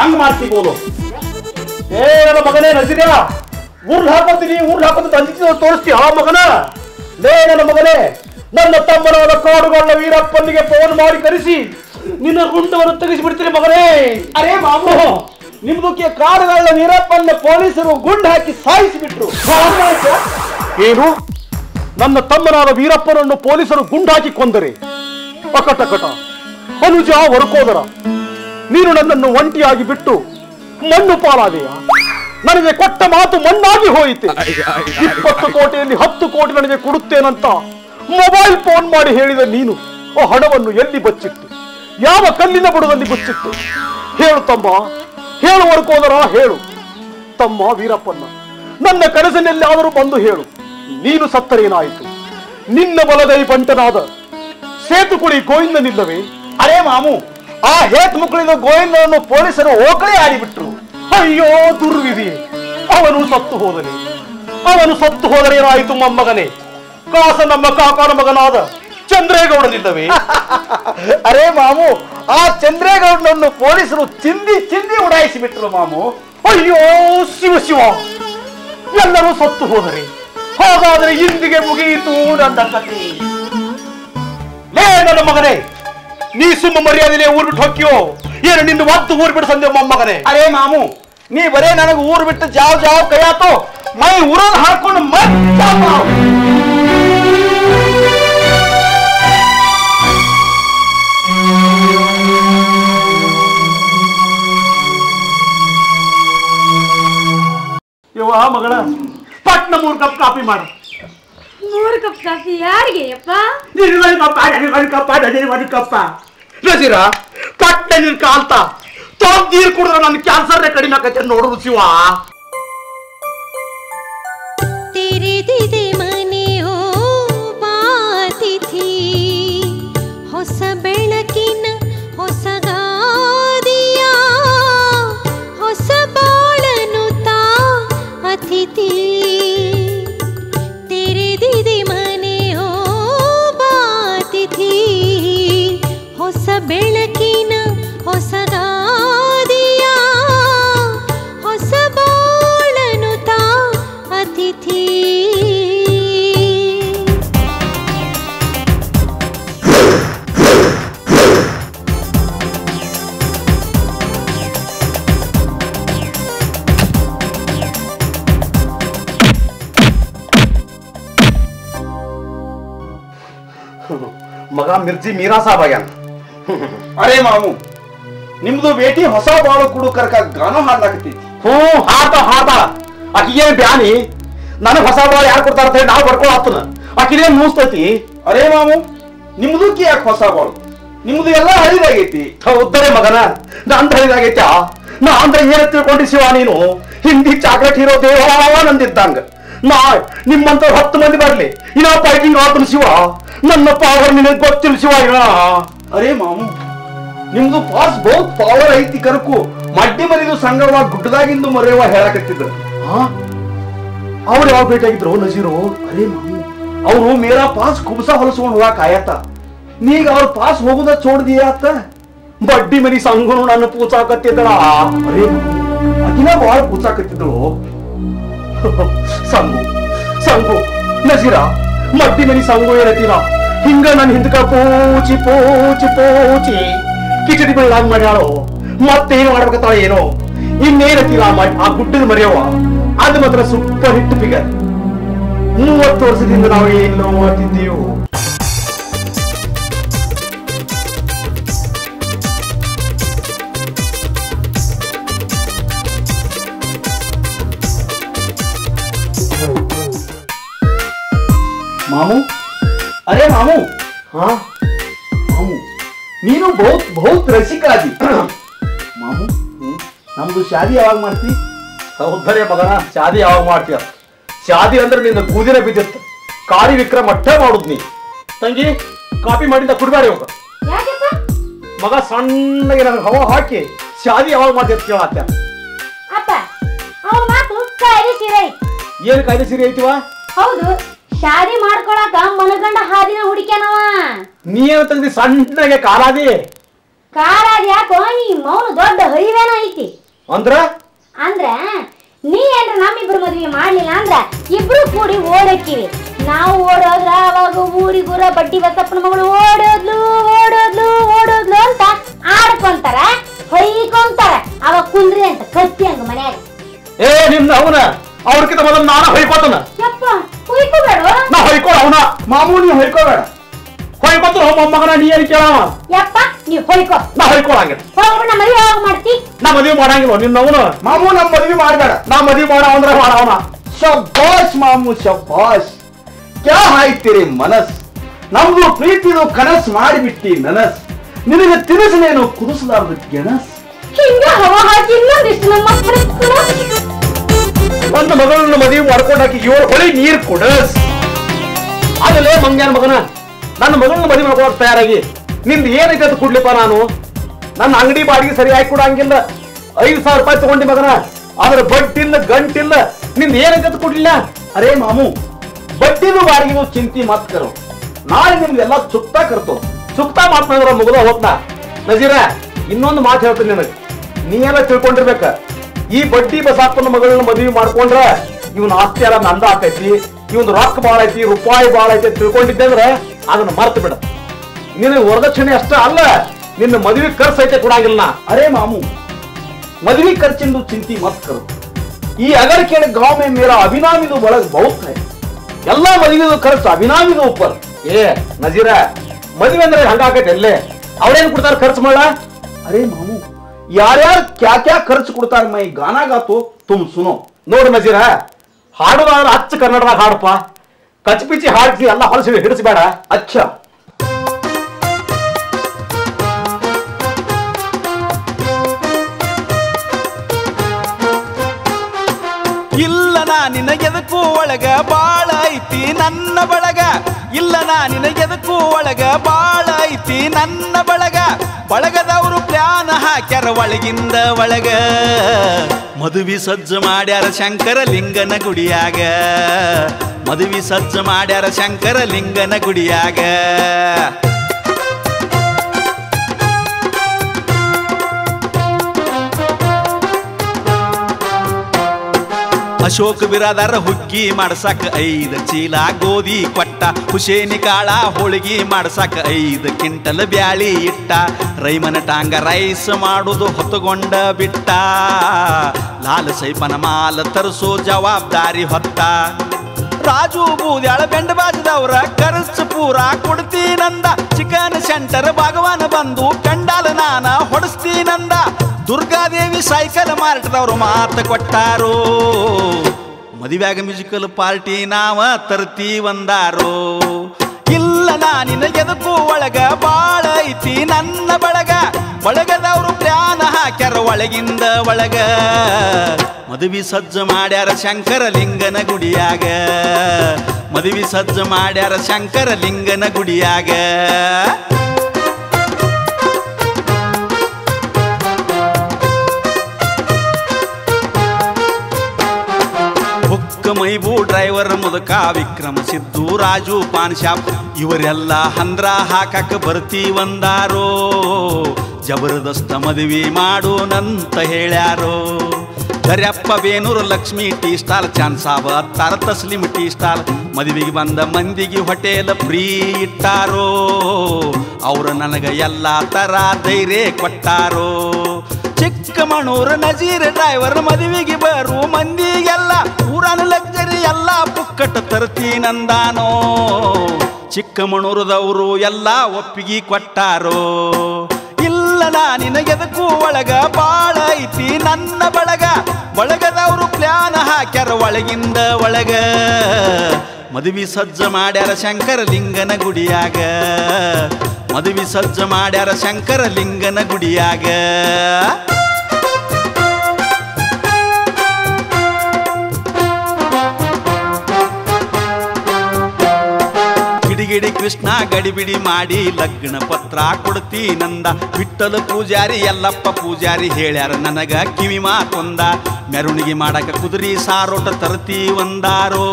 ಹಂಗ ಮಾಡ್ತೀಬೋದು. ಏ ನನ್ನ ಮಗನೇ ನಜೀರ್ಯಾ ಊರ್ಲ ಹಾಕೋತೀನಿ ಊರ್ಲ ಹಾಕೋದು ಅಂಜಿಕೆ ತೋರಿಸ್ತೀಯ ಆ ಮಗನ. ಲೇ ನನ್ನ ಮಗನೇ ನನ್ನ ತಮ್ಮನವರ ಕಾಡುಗಳ ವೀರಪ್ಪನಿಗೆ ಫೋನ್ ಮಾಡಿ ಕರೆಸಿ ನಿನ್ನ ಗುಂಡವನ್ನು ತೆಗೆಸಿಬಿಡ್ತೀನಿ ಮಗನೇ. ಅರೆ ಮಾಮು ನಿಮ್ದಕ್ಕೆ ಕಾಡುಗಳ ವೀರಪ್ಪನ ಪೊಲೀಸರು ಗುಂಡು ಹಾಕಿ ಸಾಯಿಸಿಬಿಟ್ರು. ಏನು ನನ್ನ ತಮ್ಮನವರ ವೀರಪ್ಪನನ್ನು ಪೊಲೀಸರು ಗುಂಡು ಹಾಕಿ ಕೊಂದರೆ ಪಕಟಕಟ ಅನುಜ ವರಕೋದರ ನೀನು ನನ್ನನ್ನು ಒಂಟಿಯಾಗಿ ಬಿಟ್ಟು ಮಣ್ಣು ಪಾಲಾದೆಯಾ? ನನಗೆ ಕೊಟ್ಟ ಮಾತು ಮಣ್ಣಾಗಿ ಹೋಯಿತೆ. 20 ಕೋಟಿಯಲ್ಲಿ 10 ಕೋಟಿ ನನಗೆ ಕೊಡುತ್ತೇನಂತ ಮೊಬೈಲ್ ಫೋನ್ ಮಾಡಿ ಹೇಳಿದ ನೀನು ಆ ಹಣವನ್ನು ಎಲ್ಲಿ ಬಚ್ಚಿತ್ತು? ಯಾವ ಕಲ್ಲಿನ ಬುಡದಲ್ಲಿ ಬಚ್ಚಿತ್ತು? ಹೇಳು ತಮ್ಮ, ಹೇಳು ವರಕೋದರ, ಹೇಳು ತಮ್ಮ. ವೀರಪ್ಪನ ನನ್ನ ಕನಸಿನಲ್ಲಿ ಆದರೂ ಬಂದು ಹೇಳು, ನೀನು ಸತ್ತರೇನಾಯಿತು? ನಿನ್ನ ಬಲದೈ ಬಂಟನಾದ ಸೇತುಕುಳಿ ಗೋವಿಂದನಿಲ್ಲವೇ? ಅರೇ ಮಾಮು, ಆ ಹೇತ್ ಮುಕ್ಕಳಿದ ಗೋವಿಂದನನ್ನು ಪೊಲೀಸರು ಓಕಳಿ ಆಡಿಬಿಟ್ರು. ಅಯ್ಯೋ ದುರ್ವಿಧಿ, ಅವನು ಸತ್ತು ಹೋದನೆ. ಅವನು ಸತ್ತು ಹೋದರೆ ಏನಾಯಿತು ಮೊಮ್ಮಗನೇ? ಕಾಸ ನಮ್ಮ ಕಾಕನ ಮಗನಾದ ಚಂದ್ರೇಗೌಡನಿಲ್ಲವೇ? ಅರೇ ಮಾಮು, ಆ ಚಂದ್ರೇಗೌಡನನ್ನು ಪೊಲೀಸರು ಚಿಂದಿ ಚಿಂದಿ ಉಡಾಯಿಸಿ ಬಿಟ್ರು ಮಾಮು. ಅಯ್ಯೋ ಶಿವ ಶಿವ, ಎಲ್ಲರೂ ಸತ್ತು ಹೋದರೆ ಹಾಗಾದರೆ ಇಂದಿಗೆ ಮುಗಿಯಿತು ನನ್ನ ಕಥೆ. ಲೇ ನನ್ನ ಮಗನೇ, ನೀ ಸುಮ್ಮ ಮರ್ಯಾದೆನೇ ಊರು ಬಿಟ್ಟು ಹೊಕ್ಕಿಯೋ? ಏನು ನಿನ್ನ ಒತ್ತು ಊರು ಬಿಟ್ಟು ಸಂದೇವ ಮೊಮ್ಮಗನೇ? ಅರೇ ಮಾಮು, ನೀ ಬರೇ ನನಗೆ ಊರು ಬಿಟ್ಟು ಜಾವ್ ಜಾವ್ ಕೈ ಆತು ಮೈ ಊರಲ್ಲಿ ಹಾಕೊಂಡು ಇವ ಮಗಳ ಪಟ್ನ 3 ಕಪ್ ಕಾಫಿ ಮಾಡು. 3 ಕಪ್ ಕಾಫಿ ಯಾರಿಗೆ ಅಪ್ಪ? ಒಂದು ಕಪ್ಪ ರಜಿರಾ ಪಟ್ಟ ನೀರ್ ಕಾಲ್ತ ತೋರ್ ನೀರ್ ಕುಡಿದ್ರೆ ನನ್ ಕ್ಯಾನ್ಸರ್ ಕಡಿಮೆ ಆಕತ್ತೆ ನೋಡು ಶಿವ. ತೆರೆದಿದೆ ಮನೆಯೋ ಬಾತಿಥಿ ಹೊಸ ಬೆಳಕಿನ ಹೊಸ ಗಾದಿಯ ಹೊಸ ಬಾಳನು ತಾ ಅತಿಥಿ ಬೆಳಕಿನ ಹೊಸದಾದಿಯ ಹೊಸ ಬಾಳನು ತಾ ಅತಿಥಿ. ಮಗ ಮಿರ್ಜಿ ಮೀರಾ ಸಾಬ್ ಆಗ್ಯಾನ. ಅರೇ ಮಾವು, ನಿಮ್ದು ಬೇಟಿ ಹೊಸ ಬಾಳು ಕುಡುಕರ್ಕ ಗಾನ ಹಾಡ್ಲಾಕತಿ. ಹ್ಞೂ ಹಾಡ ಆಕಿಗೇನು ಬ್ಯಾನಿ? ನನಗೆ ಹೊಸ ಬಾಳು ಯಾರು ಕೊಡ್ತಾರ ಹೇಳಿ ನಾವು ಬರ್ಕೊಳ ಹತ್ತನ ಆಕಿನೇನು ಮೂಸ್ತೈತಿ? ಅರೇ ಮಾವು, ನಿಮ್ದು ಕಿ ಯಾಕೆ ಹೊಸ ಬಾಳು? ನಿಮ್ದು ಎಲ್ಲ ಹಳಿದಾಗೈತಿ. ಹೌದರೆ ಮಗನ, ನಂದು ಹಳಿದಾಗೈತ್ಯ? ನಾ ಅಂದ್ರೆ ಏನು ತಿಳ್ಕೊಂಡಿ ಶಿವ ನೀನು? ಹಿಂದಿ ಚಾಕ್ಲೇಟ್ ಹೀರೋ ದೇವ ನಂದಿದ್ದಂಗ ನಾ ನಿಮ್ಮಂತ 10 ಮಂದಿ ಬರ್ಲಿ ಇನ್ನ ಫೈಟಿಂಗ್ ಆತನ ಶಿವ. ನನ್ನ ಪವರ್ ನಿನಗೆ ಗೊತ್ತಿಲ್ಲ ಶಿವ ಇವ. ಅರೇ ಮಾಮು, ನಿಮ್ದು ಪಾಸ್ ಬಹುತ್ ಪವರ್ ಐತಿ ಕರ್ಕು. ಮಡ್ಡಿ ಮನೆದು ಸಂಗವ ಗುಡ್ಡದಾಗಿಂದು ಮರೆಯವ ಹೇಳಕತ್ತಿದ್ರು. ಅವ್ರು ಯಾವ ಭೇಟಿಯಾಗಿದ್ರು ನಜೀರು? ಅರೇ ಮಾಮು, ಅವರು ಮೇರಾ ಪಾಸ್ ಕುಬಸ ಹೊಲಸ್ಕೊಂಡು ಹೋಗಕ್ ಆಯತ. ನೀಗ ಅವ್ರ ಪಾಸ್ ಹೋಗುದ ಚೋಡ್ದಿಯ ಅತ್ತ ಮಡ್ಡಿ ಮನಿ ಸಂಗನು ನನ್ನ ಪೂಚಾಕತ್ತಿದ್ದಳ. ಅರೇ ಅದಿನ ಬಾಳ ಪೂಚಾಕತ್ತಿದ್ರು. ಸಂಗು ಸಂಗು ನಜೀರ ಮಡ್ಡಿ ಮನಿ ಸಂಗು ಏನತಿನ ಹಿಂಗ ನನ್ನ ಹಿಂದಕ ಪೂಚಿ ಪೂಚಿ ಪೂಚಿ ಕಿಚಡಿ ಬೆಳ್ಳಾಗ ಮಾಡ್ಯಾಳೋ. ಮತ್ತೇನು ಮಾಡ್ಬೇಕತ್ತಾಳ ಏನೋ? ಇನ್ನೇನತ್ತಿಲ್ಲ ಆ ಗುಡ್ಡದ ಮರೆಯವ. ಅದು ಮಾತ್ರ ಸೂಪರ್ ಹಿಟ್ ಫಿಗರ್. 30 ವರ್ಷದಿಂದ ನಾವು ಏನು ಮಾಡ್ತಿದ್ದೀವು? ಮಾಮು, ಅರೆ ಮಾಮು, ಹಾ ಮಾಮು, ನೀನು ಬಹುತ್ ರಸಿಕಾದಿ ಮಾಮು. ನಮ್ದು ಶಾದಿ ಯಾವಾಗ ಮಾಡ್ತಿ? ಹೌದರೆ ಮಗನ, ಶಾದಿ ಯಾವಾಗ ಮಾಡ್ತೀಯ? ಶಾದಿ ಅಂದ್ರೆ ನಿನ್ನ ಕೂದಿನ ಬಿದ್ದಿತ್ತ ಕಾರಿ ವಿಕ್ರಮ ಅಟ್ಟ ಮಾಡುದ್ ನೀ. ತಂಗಿ ಕಾಫಿ ಮಾಡಿದ್ದ ಕುಡ್ಬಾರಿ ಹೋಗ ಮಗ. ಸಣ್ಣಗೆ ನನಗೆ ಹವಾ ಹಾಕಿ ಶಾದಿ ಯಾವಾಗ ಮಾಡ್ತೀಯ ಕೇಳಾತ್ಯ. ಏನ್ ಕಾಯ್ದೆ ಸೀರೆ ಐತಿವಾ? ಹೌದು, ಶಾದಿ ಮಾಡ್ಕೊಳಕ ಮನಗಂಡ ಹಾದಿನ ಹುಡುಕ್ಯಾನವ. ನೀನು ತಂದಿ ಸಣ್ಣಗೆ ಕಾಲಾದಿ ಕಾಲಾದಿ ಯಾಕೋ? ನೀ ಮೌನ ದೊಡ್ಡ ಹರಿವೇನ ಐತಿ ಅಂದ್ರ ಅಂದ್ರ ನೀ ಏನ್ರ ನಮ್ಮಿಬ್ರು ಮದ್ವೆ ಮಾಡ್ಲಿಲ್ಲ ಅಂದ್ರ ಇಬ್ರು ಕೂಡಿ ಓಡಕ್ಕಿವಿ. ನಾವು ಓಡೋದ್ರ ಅವಾಗ ಊರಿಗೂರ ಬಡ್ಡಿ ಬಸಪ್ಪನ ಮಗಳು ಓಡೋದ್ಲು ಓಡೋದ್ಲು ಓಡೋದ್ಲು ಅಂತ ಆಡ್ಕೊಂತಾರ ಹೊಯ್ಕೊಂತಾರ. ಅವಾಗ ಕುಂದ್ರಿ ಅಂತ ಕತ್ತಿ ಹಂಗ ಮನ್ಯಾಗ. ಏ ನಿಮ್ದು ಅವನ ಅವ್ರಕ್ಕಿಂತ ಮೊದಲು ನಾನು ಹೊಯ್ಕೋತನ. ಯಪ್ಪ ಹೊಯ್ಕೋಬೇಡ. ನಾ ಹೊಯ್ಕೋಳ ಅವನ. ಮಾಮೂಲಿ ಹೊಯ್ಕೋಬೇಡ. ಹೊಯ್ಕೋತ್ರ ಮೊಮ್ಮಗನ ನೀರು ಕೇಳಾವ ಯಪ್ಪ ನೀ ಹೊಯ್ಕೋ ನಾ ಹೊಯ್ಕೋಳಂಗಿಲ್ಲ ಹೋಗು ನಮ್ಮ ಮದುವೆ ಯಾವಾಗ ಮಾಡ್ತಿ ನಾ ಮದುವೆ ಮಾಡಂಗಿಲ್ಲ ನಿನ್ನವನು ಮಾಮೂ ನಮ್ಮ ಮದುವೆ ಮಾಡಬೇಡ ನಾ ಮದುವೆ ಮಾಡೋ ಅಂದ್ರೆ ಮಾಡವನ ಶಬಾಷ್ ಮಾಮೂ ಶಬಾಷ್ ಕ್ಯಾ ಹೈ ತೆರೆ ಮನಸ್ ನಮ್ದು ಪ್ರೀತಿದು ಕನಸು ಮಾಡಿಬಿಟ್ಟಿ ನನಸ್ ನಿನಗೆ ತಿನಿಸನೇನು ಕುದಿಸಲಾರದ ಗೆಣಸ್ ಹಿಂಗೆ ಹವಾ ಹಾಕಿ ಇನ್ನೊಂದಿಷ್ಟು ನಮ್ಮ ಒಂದು ಮಗಳನ್ನು ಮದುವೆ ಮಾಡ್ಕೊಂಡಾಕಿ ಇವಳು ಹೊಳಿ ನೀರು ಕೊಡಸ್ ಅದಲ್ಲೇ ಮಂಗ್ಯಾನ ಮಗನ ನನ್ನ ಮಗಳನ್ನು ಮದುವೆ ಮಾಡ್ಕೊಳಕ್ ತಯಾರಾಗಿ ನಿಂದು ಏನೈತೆ ಅದು ಕೊಡ್ಲಿಪ್ಪ ನಾನು ನನ್ನ ಅಂಗಡಿ ಬಾಡಿಗೆ ಸರಿಯಾಗಿ ಕೊಡಂಗಿಲ್ಲ 5,000 ರೂಪಾಯಿ ತಗೊಂಡಿ ಮಗನ ಆದ್ರೆ ಬಡ್ಡಿಲ್ಲ ಗಂಟಿಲ್ಲ ನಿಂದು ಏನೈತೆ ಅದು ಕೊಡ್ಲಿಲ್ಲ ಅರೇ ಮಾಮು ಬಡ್ಡಿನೂ ಬಾಡಿಗೆನೂ ಚಿಂತೆ ಮಾತು ಕರು ನಾಳೆ ನಿಮ್ದೆಲ್ಲ ಚುಕ್ತಾ ಕರ್ತು ಚುಕ್ತಾ ಮಾತನಾಡಿದ್ರೆ ಮುಗಿದ ಹೋಗ್ತಾ ನಜೀರ ಇನ್ನೊಂದು ಮಾತು ಹೇಳ್ತೀನಿ ನಿನಗೆ ನೀವೆಲ್ಲ ತಿಳ್ಕೊಂಡಿರ್ಬೇಕ ಈ ಬಡ್ಡಿ ಬಸಾಪನ ಮಗಳನ್ನ ಮದುವೆ ಮಾಡ್ಕೊಂಡ್ರೆ ಇವನ್ ಆಸ್ತಿ ಎಲ್ಲ ನಂದ ಆಕೈತಿ ಇವನ್ ರೊಕ್ಕ ಬಾಳ ಐತಿ ರೂಪಾಯಿ ಬಾಳ ಐತಿ ತಿಳ್ಕೊಂಡಿದ್ದೆ ಅಂದ್ರೆ ಅದನ್ನ ಮರ್ತು ಬಿಡ ನಿನ್ನ ವರದಕ್ಷಿಣೆ ಅಷ್ಟ ಅಲ್ಲ ನಿನ್ನ ಮದುವೆ ಖರ್ಚು ಐತೆ ಕೊಡಾಗಿಲ್ಲ ಅರೇ ಮಾಮು ಮದುವೆ ಖರ್ಚಿಂದು ಚಿಂತೆ ಮತ್ ಕರು ಈ ಅಗರ್ಕೆಣ ಗಾಮೆ ಮೇರ ಅಭಿನಾಮಿದು ಬಳಗ ಬಹುತ್ ಎಲ್ಲಾ ಮದುವೆದು ಖರ್ಚು ಅಭಿನಾಮಿದು ಉಪ್ಪರ್ ಏ ನಜೀರ ಮದುವೆ ಅಂದ್ರೆ ಹಂಗಾಕೈತೆ ಅಲ್ಲೇ ಅವ್ರೇನ್ ಕೊಡ್ತಾರ ಖರ್ಚು ಮಾಡ ಅರೇ ಮಾಮು यार क्या क्या खर्च कोड़ता मैं गाना गातो तुम सुनो नोड़ नजीर हाड़ा अच्छ कन्नड़ हाड़प कचपिची हाड़ी अल्ला हलस हिड़सबेड़ अच्छा इनकू बाळ ऐति नन्न बळग इल्ल नानिनकू बाळ ऐति नन्न बळग बळगदवरु प्लान हाक्यार ओळगिंद ओळग मदुवे सज्ज माड्यार शंकर लिंगन गुडियाग मदुवे सज्ज माड्यार शंकर लिंगन गुडियाग अशोक बिरादार हुग्गी माडसाक 5 ಚೀಲ ಗೋಧಿ ಕೊಟ್ಟ ಹುಸೇನಿ ಕಾಳ ಹೋಳಿಗೆ माडसाक 5 ಕ್ವಿಂಟಲ್ ಬ್ಯಾಳಿ ಇಟ್ಟ ರೈಮನ ಟಾಂಗ ರೈಸ್ ಮಾಡುದು ಹೊತ್ತುಕೊಂಡ ಬಿಟ್ಟ ಲಾಲ ಸೈಪನ ಮಾಲ ತರಿಸೋ ಜವಾಬ್ದಾರಿ ಹೊತ್ತ ರಾಜು ಬೂದ್ಯಾಳ ಬೆಂಡ ಬಾಜದವರ ಕರ್ಚು ಪೂರ ಕೊಡ್ತೀನಂದ ಚಿಕನ್ ಸೆಂಟರ್ ಭಗವಾನ್ ಬಂದು ಕಂಡಾಲ ನಾನ ಹೊಡಿಸ್ತೀನಂದ ದುರ್ಗಾದೇವಿ ಸೈಕಲ್ ಮಾರಾಟದವರು ಮಾತು ಕೊಟ್ಟಾರೋ ಮದುವೆಯಾಗ ಮ್ಯೂಸಿಕಲ್ ಪಾರ್ಟಿ ನಾವ ತರ್ತೀವಂದಾರೋ ಇಲ್ಲ ನಾನಿನಗೆದಕ್ಕೂ ಒಳಗ ಬಾಳ ಐತಿ ನನ್ನ ಬಳಗ ಬಳಗದವರು ಪ್ಲಾನ್ ಹಾಕ್ಯಾರ ಒಳಗಿಂದ ಒಳಗ ಮದುವೆ ಸಜ್ಜು ಮಾಡ್ಯಾರ ಶಂಕರ ಲಿಂಗನ ಗುಡಿಯಾಗ ಮದುವೆ ಸಜ್ಜು ಮಾಡ್ಯಾರ ಶಂಕರ ಲಿಂಗನ ಗುಡಿಯಾಗ मैबू ड्राइवर मुदक विक्रम सिद्धू राजू पान शाप इवरेल्ल हंद्र हाकाक बर्तीवंदारो जबरदस्त मदुवे माडोनंत हेळ्यारो दर्यप्प बेनूर लक्ष्मी टी स्टाल चांद साब तार तस्लीम टी स्टाल मदुवेगे बंद मंदिगे होटेल फ्री इट्टारो अवरु ननगे एल्ल तर धैर्य कोट्टारो ಚಿಕ್ಕಮಣೂರು ನಜೀರ್ ಡ್ರೈವರ್ ಮದುವೆಗೆ ಬರು ಮಂದಿಗೆಲ್ಲ ಊರನ ಲಗ್ಜರಿ ಎಲ್ಲ ಪುಕ್ಕಟ ತರ್ತೀನಂದಾನೋ ಚಿಕ್ಕಮಣೂರದವರು ಎಲ್ಲ ಒಪ್ಪಿಗೆ ಕೊಟ್ಟಾರೋ ಇಲ್ಲ ನಾನಿನಗೆದಕ್ಕೂ ಒಳಗ ಬಾಳ ಐತಿ ನನ್ನ ಬಳಗ ಬಳಗದವರು ಪ್ಲಾನ್ ಹಾಕ್ಯಾರ ಒಳಗಿಂದ ಒಳಗ ಮದುವೆ ಸಜ್ಜ ಮಾಡ್ಯಾರ ಶಂಕರ ಲಿಂಗನ ಗುಡಿಯಾಗ ಮದುವೆ ಸಜ್ಜ ಮಾಡ್ಯಾರ ಶಂಕರ ಲಿಂಗನ ಗುಡಿಯಾಗ ಗಿಡಿಗಿಡಿ ಕೃಷ್ಣ ಗಡಿಬಿಡಿ ಮಾಡಿ ಲಗ್ನ ಪತ್ರ ಕೊಡ್ತೀನಂದ ವಿಠಲ ಪೂಜಾರಿ ಎಲ್ಲಪ್ಪ ಪೂಜಾರಿ ಹೇಳ್ಯಾರ ನನಗ ಕಿವಿ ಮಾತೊಂದ ಮೆರವಣಿಗೆ ಮಾಡಕ ಕುದುರೆ ಸಾರೋಟ ತರ್ತೀವಂದಾರೋ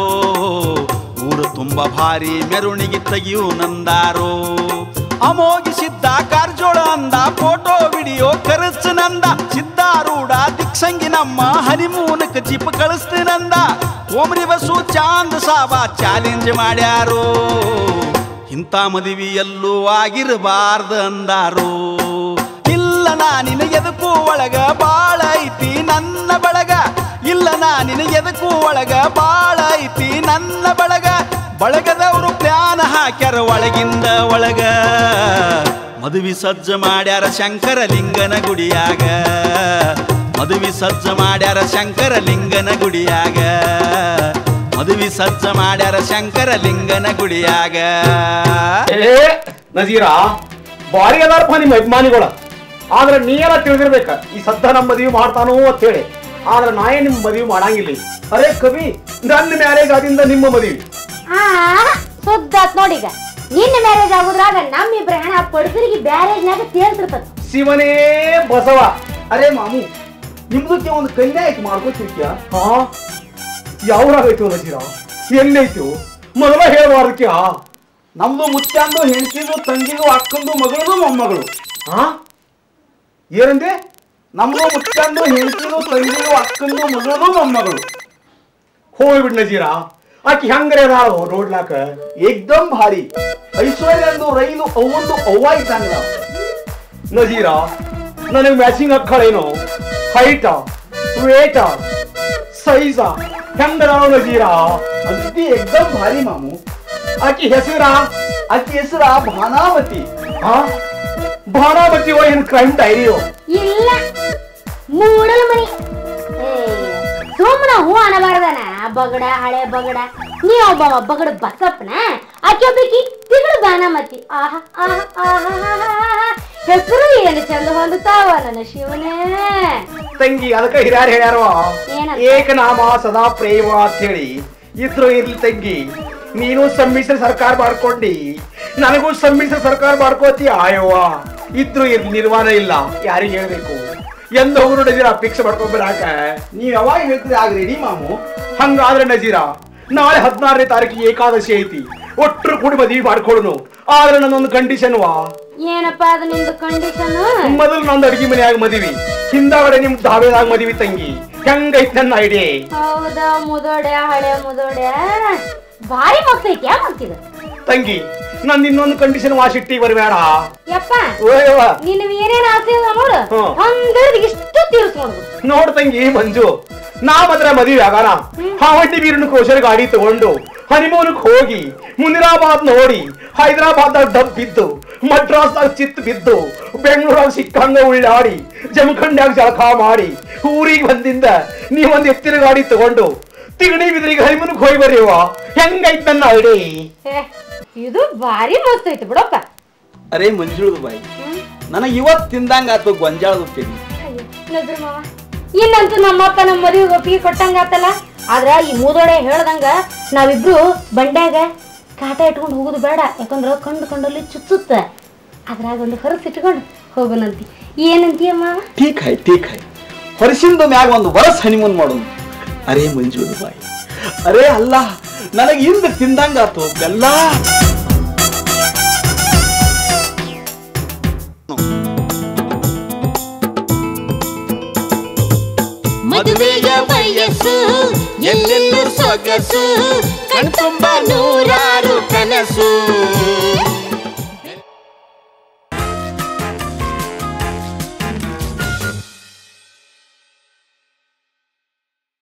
ಊರು ತುಂಬ ಭಾರಿ ಮೆರವಣಿಗೆ ತೆಗಿಯು ನಂದಾರೋ ಅಮೋಗಿ ಸಿದ್ಧ ಕಾರ್ಜೋಳ ಅಂದ ಫೋಟೋ ವಿಡಿಯೋ ಕರ್ಚು ನಂದ ಸಿದ್ಧಾರೂಢ ದಿಕ್ಸಂಗಿ ನಮ್ಮ ಹನಿಮೂನಕ್ಕೆ ಚಿಪ್ ಕಳಿಸ್ತೀನಂದ ಓಮ್ರಿ ಬಸ್ಸು ಚಾಂದ್ ಸಾಬಾ ಚಾಲೆಂಜ್ ಮಾಡ್ಯಾರೋ ಇಂಥ ಮದುವೆ ಎಲ್ಲೂ ಆಗಿರಬಾರ್ದು ಅಂದಾರೋ ಇಲ್ಲ ನಾನಿನಗೆದಕ್ಕೂ ಒಳಗ ಬಾಳ ಐತಿ ನನ್ನ ಬಳಗ ಇಲ್ಲ ನಾನಿನಗೆದಕ್ಕೂ ಒಳಗ ಬಾಳ ಐತಿ ನನ್ನ ಬಳಗ ಬಳಗದವರು ಪ್ಲಾನ್ ಹಾಕಿ ಹಾಕ್ಯಾರ ಒಳಗಿಂದ ಒಳಗ ಮದುವೆ ಸಜ್ಜ ಮಾಡ್ಯಾರ ಶಂಕರಲಿಂಗನ ಗುಡಿಯಾಗ ಮದುವೆ ಸಜ್ಜ ಮಾಡ್ಯಾರ ಶಂಕರಲಿಂಗನ ಗುಡಿಯಾಗ ಮದುವೆ ಸಜ್ಜ ಮಾಡ್ಯಾರ ಶಂಕರಲಿಂಗನ ಗುಡಿಯಾಗ ಏ ನಜೀರಾ ಬಾರಿ ಎಲ್ಲಾರಪ್ಪ ನಿಮ್ಮ ಅಭಿಮಾನಿಗಳು ಆದ್ರೆ ನೀಯೆಲ್ಲ ತಿಳಿದಿರಬೇಕು ಈ ಸದ್ದ ನಮ್ಮ ಮದುವೆ ಮಾಡ್ತಾನೋ ಅಂತ ಹೇಳಿ ಆದ್ರೆ ನಾಯೇ ನಿಮ್ಮ ಮದುವೆ ಮಾಡಂಗಿಲ್ಲ ಅರೆ ಕವಿ ನನ್ನ ಮ್ಯಾರೇಜ್ ಆದಿಂದ ನಿಮ್ಮ ಮದುವೆ ಆ ಸದ್ದಾತ್ ನೋಡಿ ಈಗ ನಿನ್ನ ಮ್ಯಾರೇಜ್ ಆಗುದ್ರಾಗ ನಮ್ಮ ಇಬ್ಬರ ಹಣ ಪಡದರಿಗೆ ಮ್ಯಾರೇಜ್ ನಾಗ ತೇಳ್ತಿರ್ತದೆ ಶಿವನೇ ಬಸವ ಅರೆ ಮಾಮು ನಿಮ್ಮದಕ್ಕೆ ಒಂದು ಕನ್ಯಾ ಐತಿ ಮಾಡ್ಕೋತೀಯಾ ಹಾ ಯಾವರಾಗ ಐತೋ ನಜೀರಾ ಎಲ್ಲಿ ಐತೋ ಮೊದಲ ಹೇಳಬಾರದಕ್ಕೆ ಆ ನಮ್ಮದು ಮುತ್ತಂದು ಹೆಂಚಿದು ತಂಗಿದು ಅಕ್ಕಂದು ಮಗಳದು ಮೊಮ್ಮಗಳು ಹಾ ಏನಂದೆ ನಮ್ಮದು ಮುತ್ತಂದು ಹೆಂಚಿದು ತಂಗಿದು ಅಕ್ಕಂದು ಮಗಳದು ಮೊಮ್ಮಗಳು ಹೋಗ್ಬಿಡ್ ನಜೀರಾ ಆಕಿ ಹೆಂಗರೆ ನಾವು ನೋಡ್ಲಾಕ ಏಕದಮ್ ಭಾರಿ ಐಶ್ವರ್ಯ ಅಂದು ರೈಲು ಅವೊಂದು ಅವ್ವ ಇದ್ದಂಗ ನಜೀರಾ ನನಗೆ ಮ್ಯಾಚಿಂಗ್ ಅಕ್ಕಳೇನೋ ಹೈಟ ವೇಟ ಸೈಜ ಹೆಂಗರಾವ್ ನಜೀರಾ ಅದ್ದಿ ಏಕದಮ್ ಭಾರಿ ಮಾಮು आकी हेसरा आकी हेसरा भानावती हां भानावती वो इन क्राइम डायरी हो ಇಲ್ಲ ಮೂಡಲ ಮನಿ ಏ ಸುಮ್ಮನ ಹೂ ಅನಬಾರದನ ಬಗಡ ಹಳೆ ಬಗಡ ನೀ ಒಬ್ಬ ಬಗಡ ಬಸಪ್ಪನ ಆಕೆ ಒಬ್ಬಕಿ ತಿಗಳು ಭಾನಾವತಿ ಆಹಾ ಆಹಾ ಹೆಸರು ಏನು ಚಂದ ಹೊಂದುತ್ತಾವ ನನ್ನ ಶಿವನೇ ತಂಗಿ ಅದಕ್ಕೆ ಹಿರಾರ್ ಹೇಳ್ಯಾರೋ ಏಕನಾಮ ಸದಾ ಪ್ರೇಮ ಅಂತ ಹೇಳಿ ಇದ್ರು ಇರ್ಲಿ ತಂಗಿ ನೀನು ಸಮ್ಮಿಶ್ರ ಸರ್ಕಾರ ಮಾಡ್ಕೊಂಡಿ ನನಗೂ ಸಮ್ಮಿಶ್ರ ಸರ್ಕಾರ ಮಾಡ್ಕೋತಿ ಆಯವ್ವ ಇದ್ರು ಇರ್ಲಿ ನಿರ್ವಾಣ ಇಲ್ಲ ಯಾರಿಗೆ ಹೇಳ್ಬೇಕು ಎಂದು ಅವರು ನಜೀರಾ ಫಿಕ್ಸ್ ಮಾಡ್ಕೊಂಬರಾಕ ನೀವ್ ಯಾವಾಗ ಹೇಳ್ತೀರಿ ಆಗ ರೆಡಿ ಮಾಮು ಹಂಗಾದ್ರೆ ನಜೀರಾ ನಾಳೆ 14ನೇ ತಾರೀಕಿಗೆ ಏಕಾದಶಿ ಐತಿ ಒಟ್ಟರು ಕೂಡಿ ಮದುವೆ ಮಾಡ್ಕೊಳ್ಳೋನು ಆದ್ರೆ ನನ್ನೊಂದು ಕಂಡೀಷನ್ ವಾ ಏನಪ್ಪ ಅದು ನಿಂದು ಕಂಡೀಷನ್ ಮೊದಲು ನಂದು ಅಡಿಗೆ ಮನೆಯಾಗ ಮದುವೆ ಹಿಂದಾಗಡೆ ನಿಮ್ ಧಾವೇದಾಗ ಮದುವೆ ತಂಗಿ ಹೆಂಗೈತಿ ನನ್ನ ಐಡಿಯಾ ಹೌದಾ ಮುದೋಡ್ಯಾ ಹಳೆ ಮುದೋಡ್ಯಾ भारी मस्त है क्या मस्ती है तंगी नंदी नॉन कंडीशन वाशिट्टी पर बैठा यप्पा ओए वा नीने मेरे रास्ते में मोड़ हम दर्द किस्तु तीर्थ मोड़ नोट तंगी मंजू ना मदरा मधी आगा ना हाँ वन्टी बीरुन कोशर गाड़ी तो वंडो हनीमून खोगी मुनिराबाद नोड़ी हैदराबाद तक डब बिद्दो मद्रास तक चित्त बिद्दो बेंगलुरु सिक्कांग उल्लाड़ी जमखंड जलखा मारी ऊरी बंदिंद नी वंद एत्तिर गाड़ी तगोंडो ತಿಗಣಿ ಬಿದ್ರಿಗೆ ಹರಿಮನ ಹೋಗಿ ಬರಿವ ಹೆಂಗೈತೆ ನನ್ನ ಐಡಿ ಇದು ಬಾರಿ ಮಸ್ತ್ ಐತೆ ಬಿಡಪ್ಪ ಅರೆ ಮಂಜುಳದು ಬಾಯಿ ನನಗೆ ಇವತ್ತು ತಿಂದಂಗ ಆತು ಗೊಂಜಾಳದು ತಿಂದಿ ನಜರ್ ಮಾವ ಇನ್ನಂತೂ ನಮ್ಮಪ್ಪ ನಮ್ಮ ಮದುವೆ ಒಪ್ಪಿಗೆ ಕೊಟ್ಟಂಗ ಆತಲ್ಲ ಆದ್ರ ಈ ಮೂದೋಡೆ ಹೇಳದಂಗ ನಾವಿಬ್ರು ಬಂಡ್ಯಾಗ ಕಾಟ ಇಟ್ಕೊಂಡು ಹೋಗೋದು ಬೇಡ ಯಾಕಂದ್ರೆ ಕಂಡು ಕಂಡಲ್ಲಿ ಚುಚ್ಚುತ್ತೆ ಅದರಾಗ ಒಂದು ಹೊರಸಿ ಇಟ್ಕೊಂಡು ಹೋಗೋಣಂತಿ ಏನಂತೀಯ ಮಾವ ಠೀಕ್ ಐ ಹೊರಸಿಂದು ಮ್ಯಾಗ ಒಂದು ವರ್ಷ ಹನಿಮೂನ್ ಮಾಡೋಣ अरे मंजूर भाई अरे अल्लाह नन इंदा तो मदुवेग सोगसु कनसु